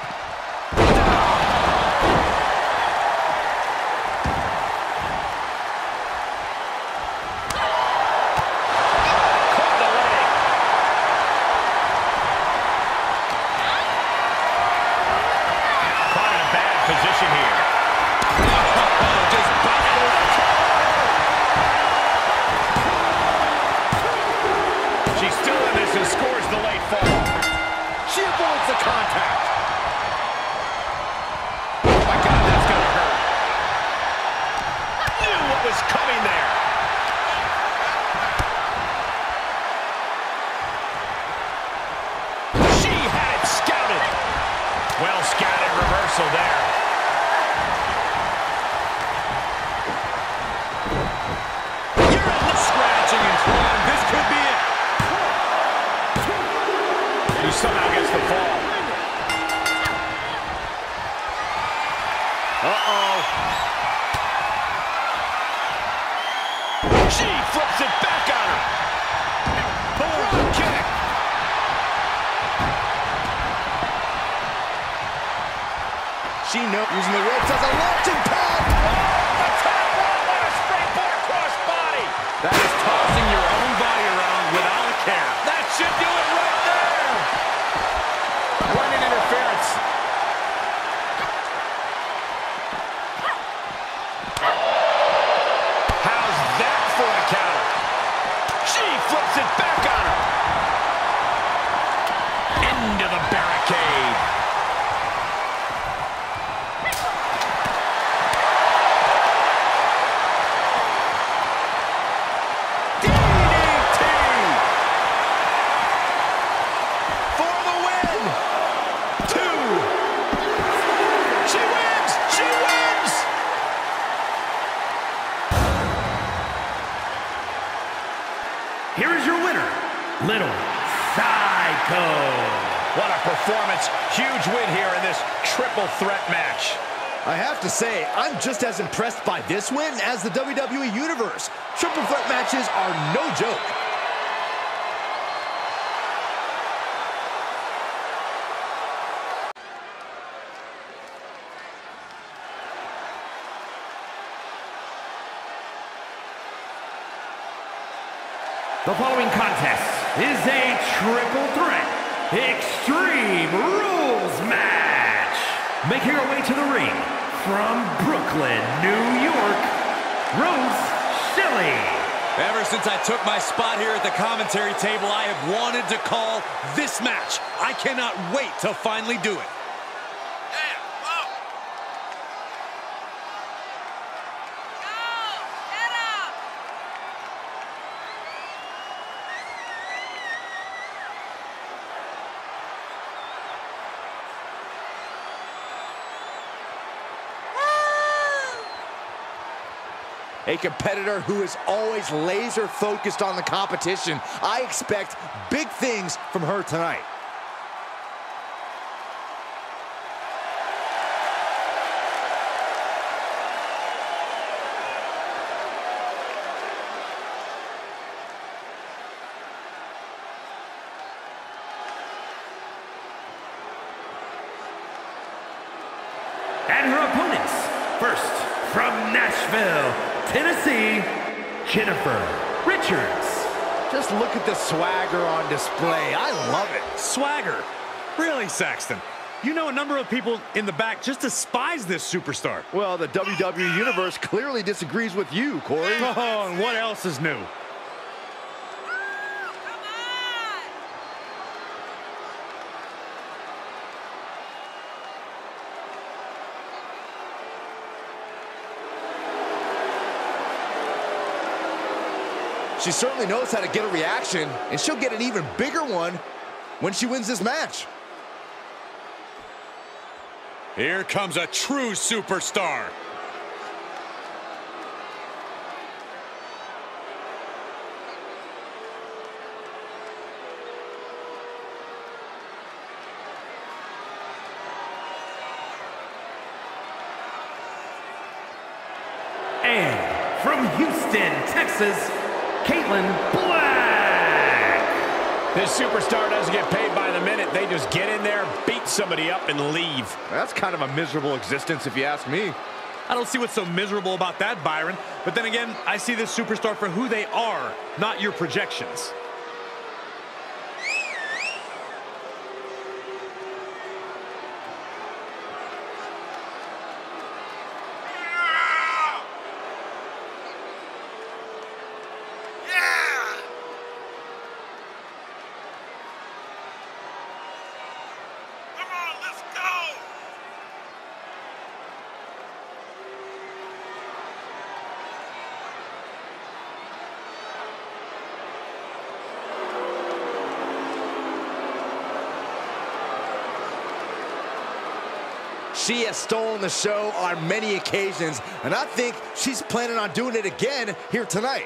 She knows using the ropes as a launching pad. Oh, the top rope, what a springboard cross body. That is tossing your own body around without a care. That should do it right there. Running interference. How's that for a counter? She flips it back on her. Into the barricade. What a performance. Huge win here in this triple threat match. I have to say, I'm just as impressed by this win as the WWE Universe. Triple threat matches are no joke. The following contest is a triple threat Extreme Rules match. Making her way to the ring from Brooklyn, New York, Rose Shelby. Ever since I took my spot here at the commentary table, I have wanted to call this match. I cannot wait to finally do it. A competitor who is always laser focused on the competition. I expect big things from her tonight. And her opponents, first from Nashville, Tennessee, Jennifer Richards. Just look at the swagger on display. I love it. Swagger. Really, Saxton? You know, a number of people in the back just despise this superstar. Well, the WWE Universe clearly disagrees with you, Corey. Oh, and what else is new? She certainly knows how to get a reaction, and she'll get an even bigger one when she wins this match. Here comes a true superstar. And from Houston, Texas, Kaitlyn Black. This superstar doesn't get paid by the minute. They just get in there, beat somebody up, and leave. That's kind of a miserable existence, if you ask me. I don't see what's so miserable about that, Byron. But then again, I see this superstar for who they are, not your projections. She has stolen the show on many occasions, and I think she's planning on doing it again here tonight.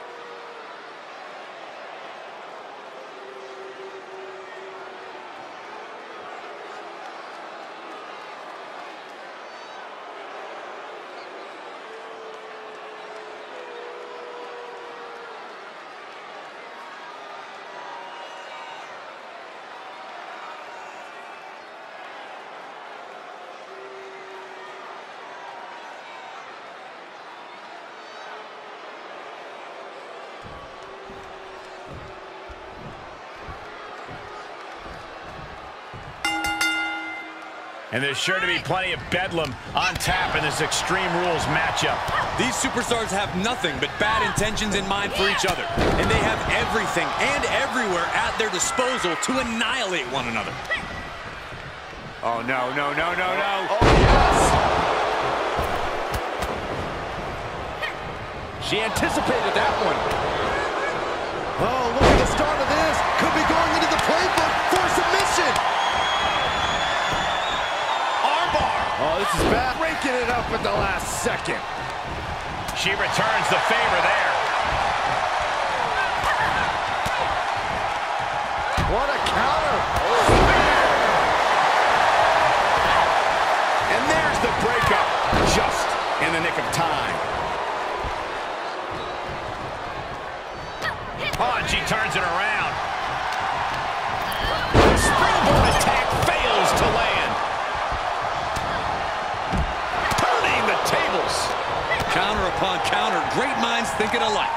And there's sure to be plenty of bedlam on tap in this Extreme Rules matchup. These superstars have nothing but bad intentions in mind for each other. And they have everything and everywhere at their disposal to annihilate one another. Oh, no, no, no, no, no. Oh, yes! She anticipated that one. Oh, look at the start of this. Could be going into the playbook for submission. Oh, this is bad. Breaking it up at the last second. She returns the favor there. What a counter. Oh, and there's the breakup just in the nick of time. Oh, and she turns it around. The springboard attack fails to land. Tables. Counter upon counter. Great minds thinking alike.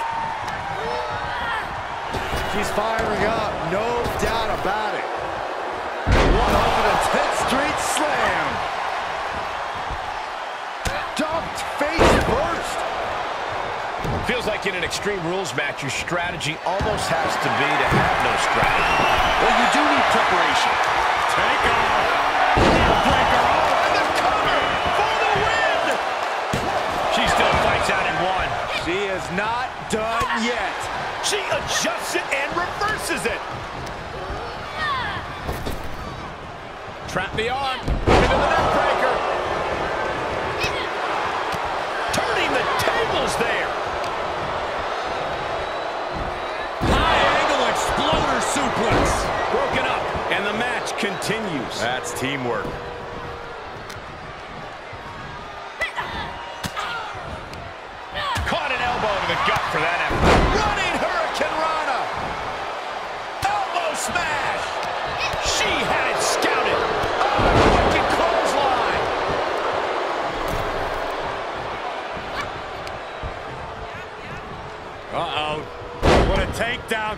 She's firing up. No doubt about it. One off of a 10th Street Slam. Dumped face first. Feels like in an Extreme Rules match, your strategy almost has to be to have no strategy. Well, you do need preparation. Take off. Break her off. She is not done yet. She adjusts it and reverses it. Trap me on. Into the neck breaker. Turning the tables there. High angle exploder suplex. Broken up. And the match continues. That's teamwork. Gut for that effort. Running Hurricanrana. Elbow smash. She had it scouted. Oh, wicked clothesline. Uh-oh. What a takedown.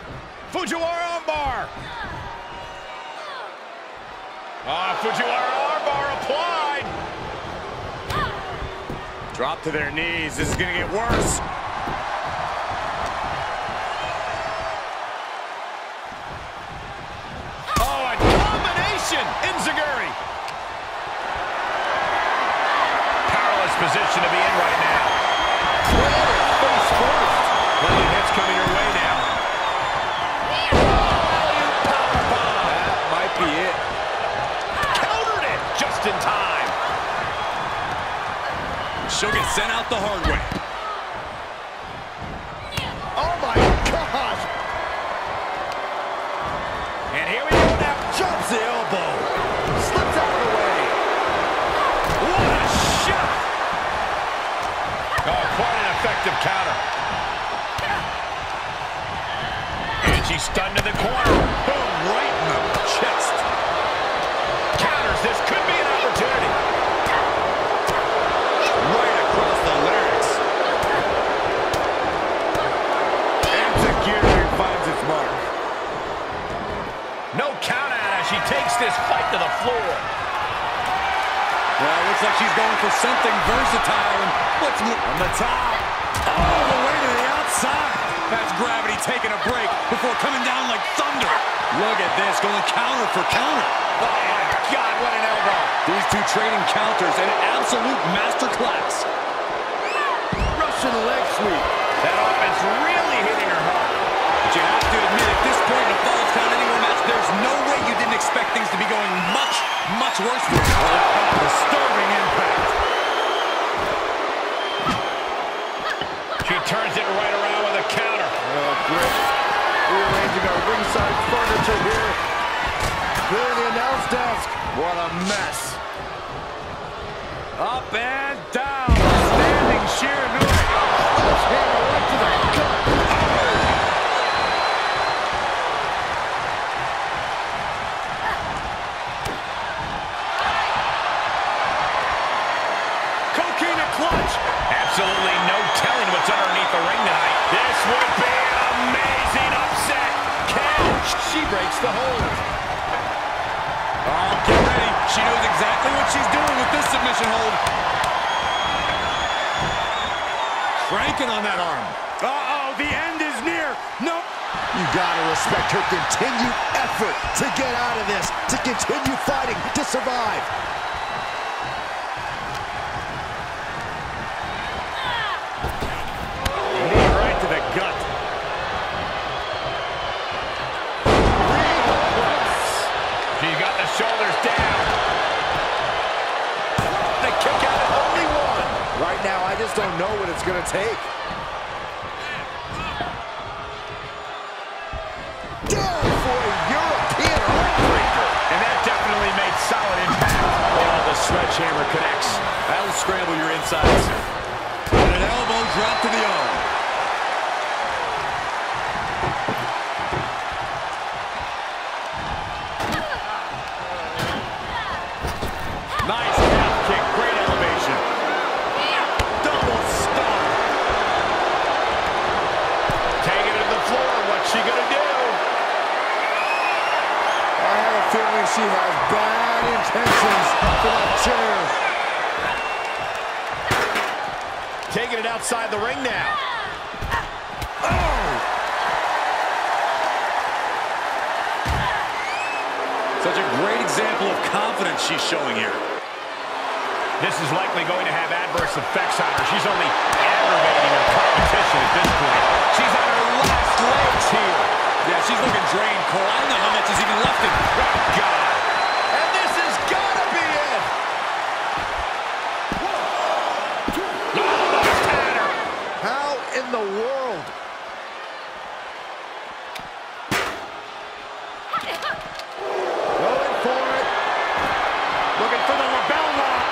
Fujiwara armbar. Ah, Fujiwara armbar applied. Drop to their knees. This is going to get worse. Enziguri. Powerless position to be in right now. Face first. Plenty of hits coming your way now. Oh, that might be it. Countered it just in time. She'll get sent out the hard way. Oh my gosh. And here we go now. Jumps the elbow. Slips out of the way. What a shot! Oh, quite an effective counter. And she's stunned to the corner. Boom, takes this fight to the floor. Well, it looks like she's going for something versatile. And what's more? On the top. All the way to the outside. That's gravity taking a break before coming down like thunder. Look at this, going counter for counter. Oh, my God, what an elbow. These two trading counters, an absolute masterclass. Russian leg sweep. That offense really hitting her hard. But you have to admit, at this point in the Falls Count Anywhere match, there's no way you didn't expect things to be going much, much worse for her. Oh, disturbing impact. She turns it right around with a counter. Oh, great. Rearranging our ringside furniture here. Clear the announce desk. What a mess. Up and down. Standing sheer noise. Hammer right to the gut. Cocaine a clutch. Absolutely no telling what's underneath the ring tonight. This would be an amazing upset. Catch. She breaks the hold. Oh, get ready. She knows exactly what she's doing with this submission hold. Cranking on that arm. Uh-oh, the end is near. Nope. You gotta respect her continued effort to get out of this, to continue fighting, to survive. Knee right to the gut. She's got the shoulders down. The kick out is only one. Right now, I just don't know what it's going to take. Down for a European heartbreaker. And that definitely made solid impact. Oh, the sledgehammer connects. That'll scramble your insides. And an elbow drop to the arm. Nice half kick. Great elevation. She gonna do? I have a feeling she has bad intentions for that chair. Taking it outside the ring now. Oh! Such a great example of confidence she's showing here. This is likely going to have adverse effects on her. She's only aggravating her competition at this point. She's on her last legs here. Yeah, she's looking drained, Cole. I don't know how much is even left in her. Oh, God. And this has got to be it. 1, 2. Oh, the pattern. How in the world? Going for it. Looking for the LaBelle lock.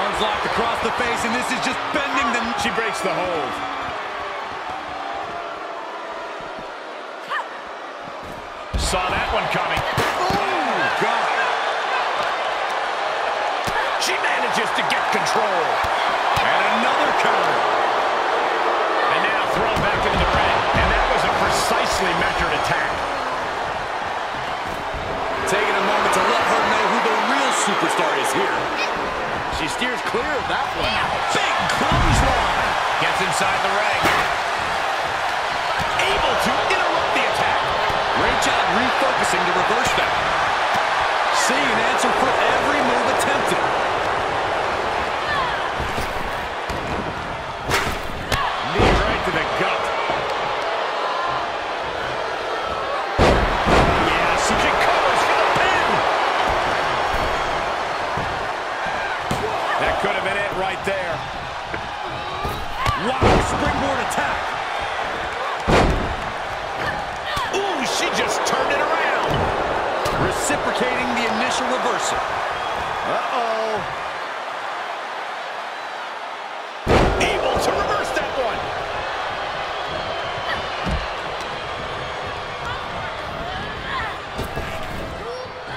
Arms locked across the face, and this is just bending the... She breaks the hold. Saw that one coming. Oh, God. She manages to get control. And another counter. And now thrown back into the ring. And that was a precisely measured attack. Taking a moment to let her know who the real superstar is here. She steers clear of that one. Big clothesline. Gets inside the ring. Able to interrupt the attack. Great job refocusing to reverse that. Seeing an answer for every move attempted. Knee right to the gut. Yeah, she covers for the pin. That could have been it right there. Wow, springboard attack. She just turned it around. Reciprocating the initial reversal. Uh-oh. Able to reverse that one.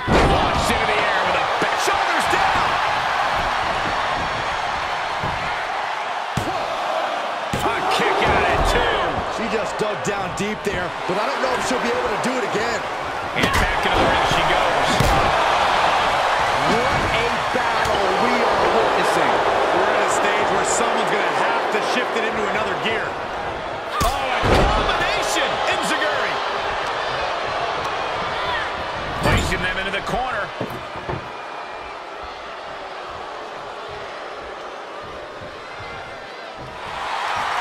Launched into the air with a back. Shoulders down. A kick out at 2. She just dug down deep there, but I don't know if she'll be able to do it again. And back into the ring she goes.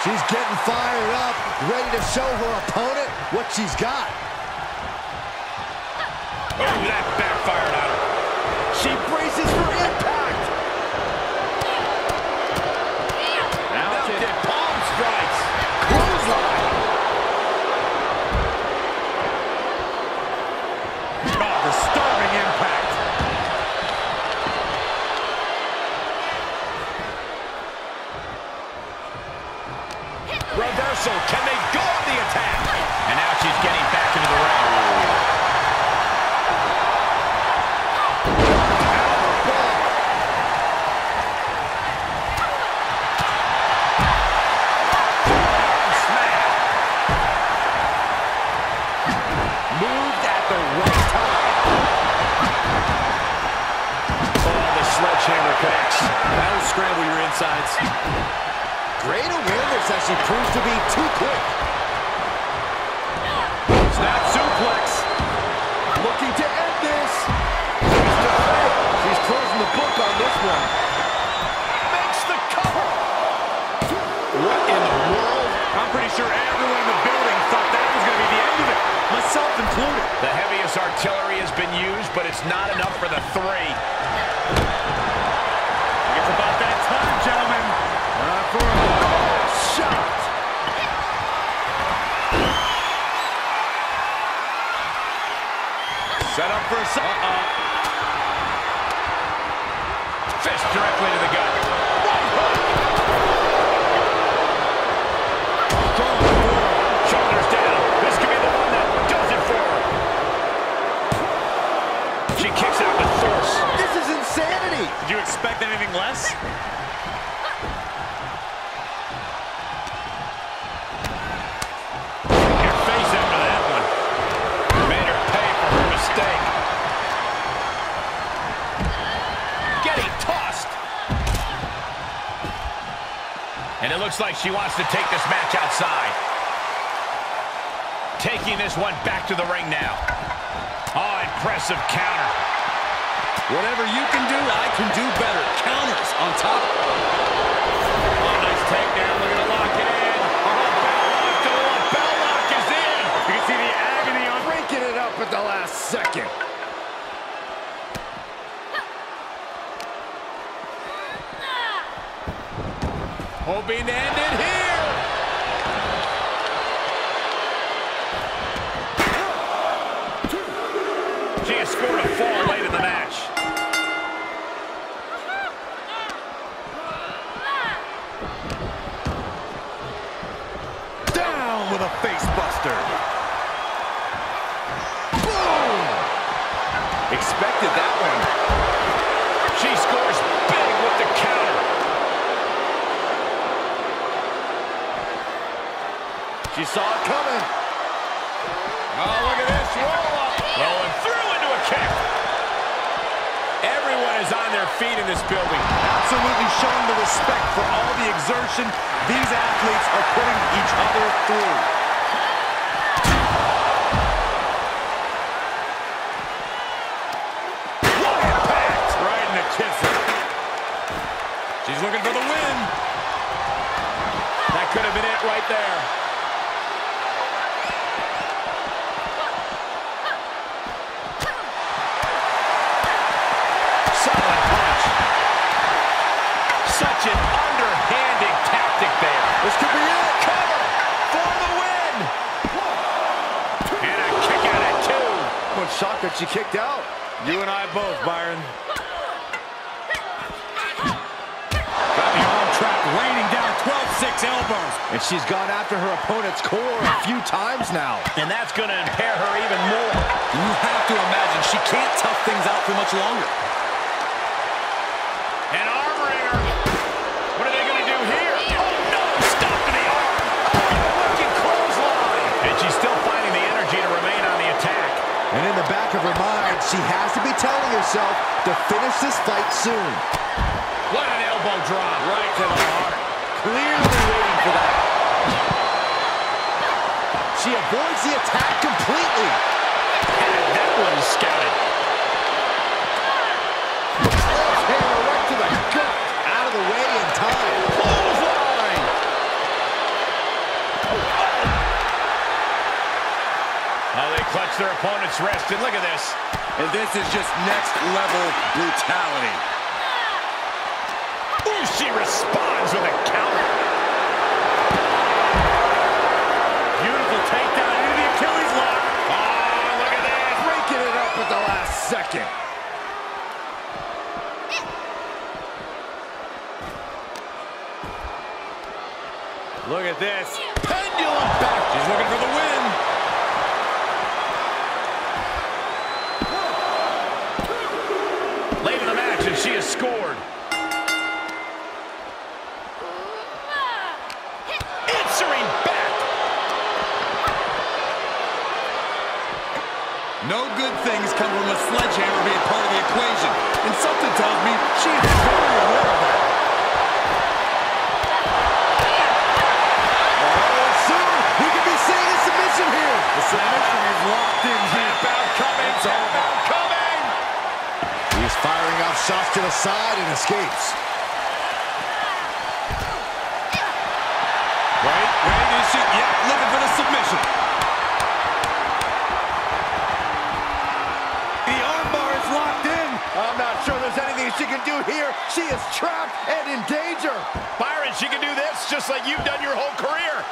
She's getting fired up, ready to show her opponent what she's got. Oh, that backfired on her. She braces for impact. Mounted palm strikes. Clothesline. Oh, the starving impact. Reversal. Can they go on the attack? And now she's getting back into the ring. Moved at the right time. Oh, the sledgehammer connects. That'll scramble your insides. Great awareness as she proves to be too quick. Snap suplex. Looking to end this. She's closing the book on this one. Makes the cover. What in the world? I'm pretty sure everyone in the building thought that was going to be the end of it. Myself included. The heaviest artillery has been used, but it's not enough for the three. It's about that time, gentlemen. For a shot. Set up for a shot. Fist directly to the gut. Did you expect anything less? Your face after that one. Made her pay for her mistake. Getting tossed. And it looks like she wants to take this match outside. Taking this one back to the ring now. Oh, impressive counter. Whatever you can do, I can do better. Counters on top. Oh, nice takedown. They're going to lock it in. Oh, bell lock is in. You can see the agony on breaking it up at the last second. Hoping to end it here. She has scored a fall late in the match. Facebuster. Boom! Expected that one. She scores big with the counter. She saw it coming. Oh, look at this roll up. Rolling through into a kick. Everyone is on their feet in this building. Absolutely showing the respect for all the exertion these athletes are putting each other through. She's looking for the win. That could have been it right there. Solid punch. Such an underhanded tactic there. This could be it. Cover for the win. And a kick out at two. What shock that she kicked out. You and I both, Byron. Raining down 12-6 elbows. And she's gone after her opponent's core a few times now. And that's going to impair her even more. You have to imagine she can't tough things out for much longer. An arm wringer. What are they going to do here? Oh, no. Stop to the arm. Looking clothesline. And she's still finding the energy to remain on the attack. And in the back of her mind, she has to be telling herself to finish this fight soon. What an elbow drop. Right to the heart. Clearly waiting for that. She avoids the attack completely. And that one is scouted. Hair right to the gut. Out of the way in time. Clothesline. their opponent's wrist. And look at this. And this is just next-level brutality. Ooh, she responds with a counter. Beautiful takedown into the Achilles lock. Oh, look at that. Breaking it up at the last second. Look at this. Pendulum back. She's looking for the win. Late in the match, and she has scored. Answering back. No good things come from a sledgehammer being part of the equation. And something tells me she is very aware of that. He's locked in here. Bound coming. It's all bound coming. He's firing off shots to the side and escapes. Wait, is she? Yep, looking for the submission. The armbar is locked in. I'm not sure there's anything she can do here. She is trapped and in danger. Byron, she can do this just like you've done your whole career.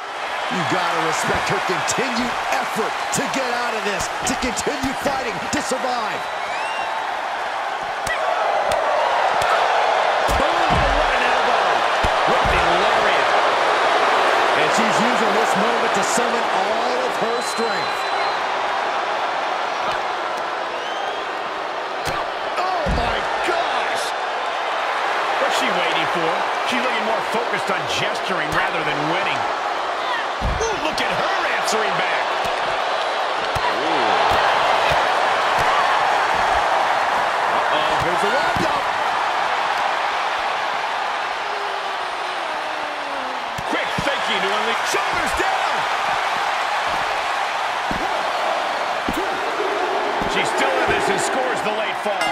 You gotta respect her continued effort to get out of this, to continue fighting, to survive. Boom! What an elbow! What a lariat! And she's using this moment to summon all of her strength. Oh my gosh! What's she waiting for? She's looking more focused on gesturing rather than winning. Ooh, look at her answering back. Ooh. Uh-oh, here's the roundup. Quick thinking to unleash. Shoulders down. She's still in this and scores the late fall.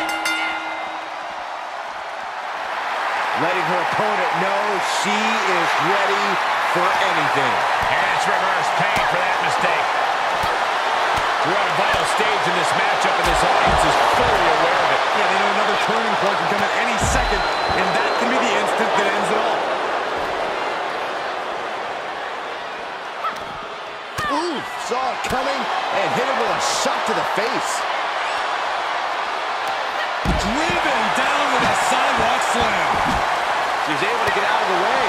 Letting her opponent know she is ready for anything. And it's reverse pain for that mistake. We're at a vital stage in this matchup, and this audience is fully aware of it. Yeah, they know another turning point can come at any second, and that can be the instant that ends it all. Ooh, saw it coming and hit him with a shot to the face. Driven down with a sidewalk slam. She's able to get out of the way.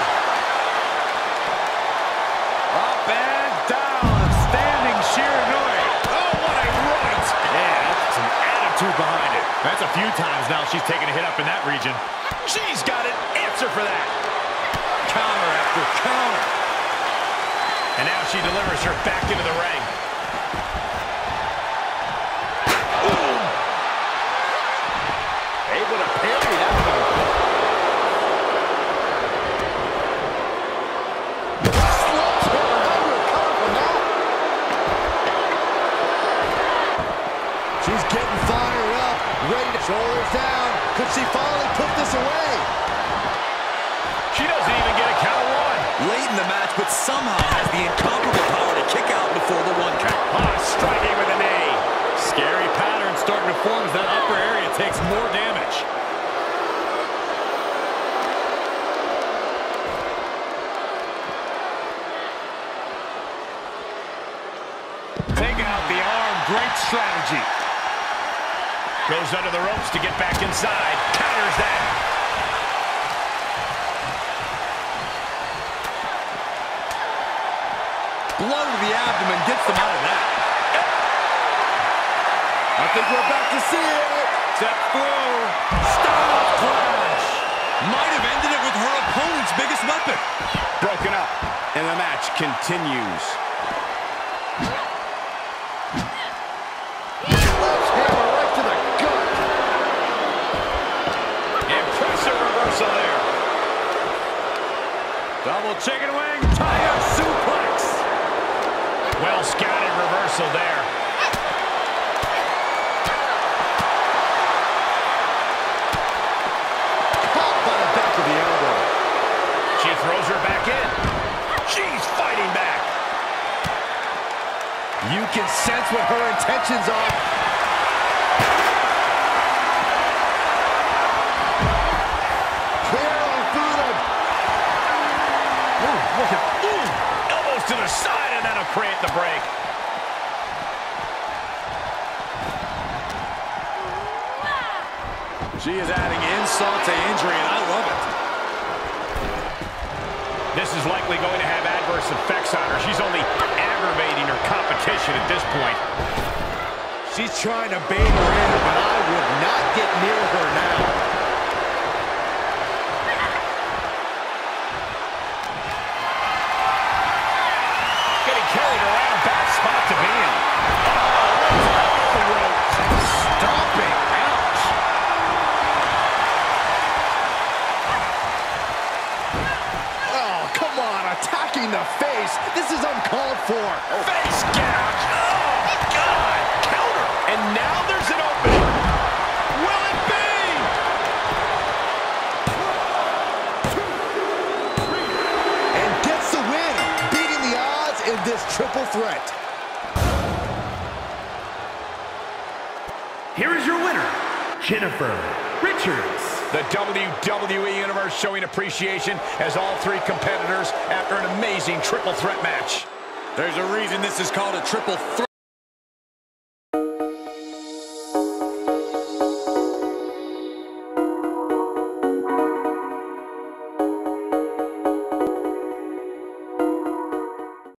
Behind it. That's a few times now she's taken a hit up in that region. She's got an answer for that. Counter after counter. And now she delivers her back into the ring. Ooh. Able to parry that one. She's getting fired up, ready to shoulders down. Could she finally put this away? She doesn't even get a count of one. Late in the match, but somehow has the incomparable power to kick out before the one count. Ah, striking with an A. Scary pattern starting to form as that upper area takes more damage. Take out the arm, great strategy. Goes under the ropes to get back inside. Counters that. Blow to the abdomen. Gets them out of that. I think we're about to see it. Step through. Stop clash. Might have ended it with her opponent's biggest weapon. Broken up. And the match continues. Double chicken wing, tie-up suplex. Well scouted reversal there. Caught by the back of the elbow. She throws her back in. She's fighting back. You can sense what her intentions are. Clearly through them. Ooh, look at, ooh, elbows to the side, and that'll create the break. She is adding insult to injury, and I love it. This is likely going to have adverse effects on her. She's only aggravating her competition at this point. She's trying to bait her in, but I would not get near her now. Getting carried around, bad spot to be in. Attacking the face. This is uncalled for. Oh. Face gouge. Oh, God. Counter. And now there's an opening. Will it be? 1, 2, 3. And gets the win, beating the odds in this triple threat. Here is your winner, Jennifer Richards. The WWE Universe showing appreciation as all three competitors after an amazing triple threat match. There's a reason this is called a triple threat.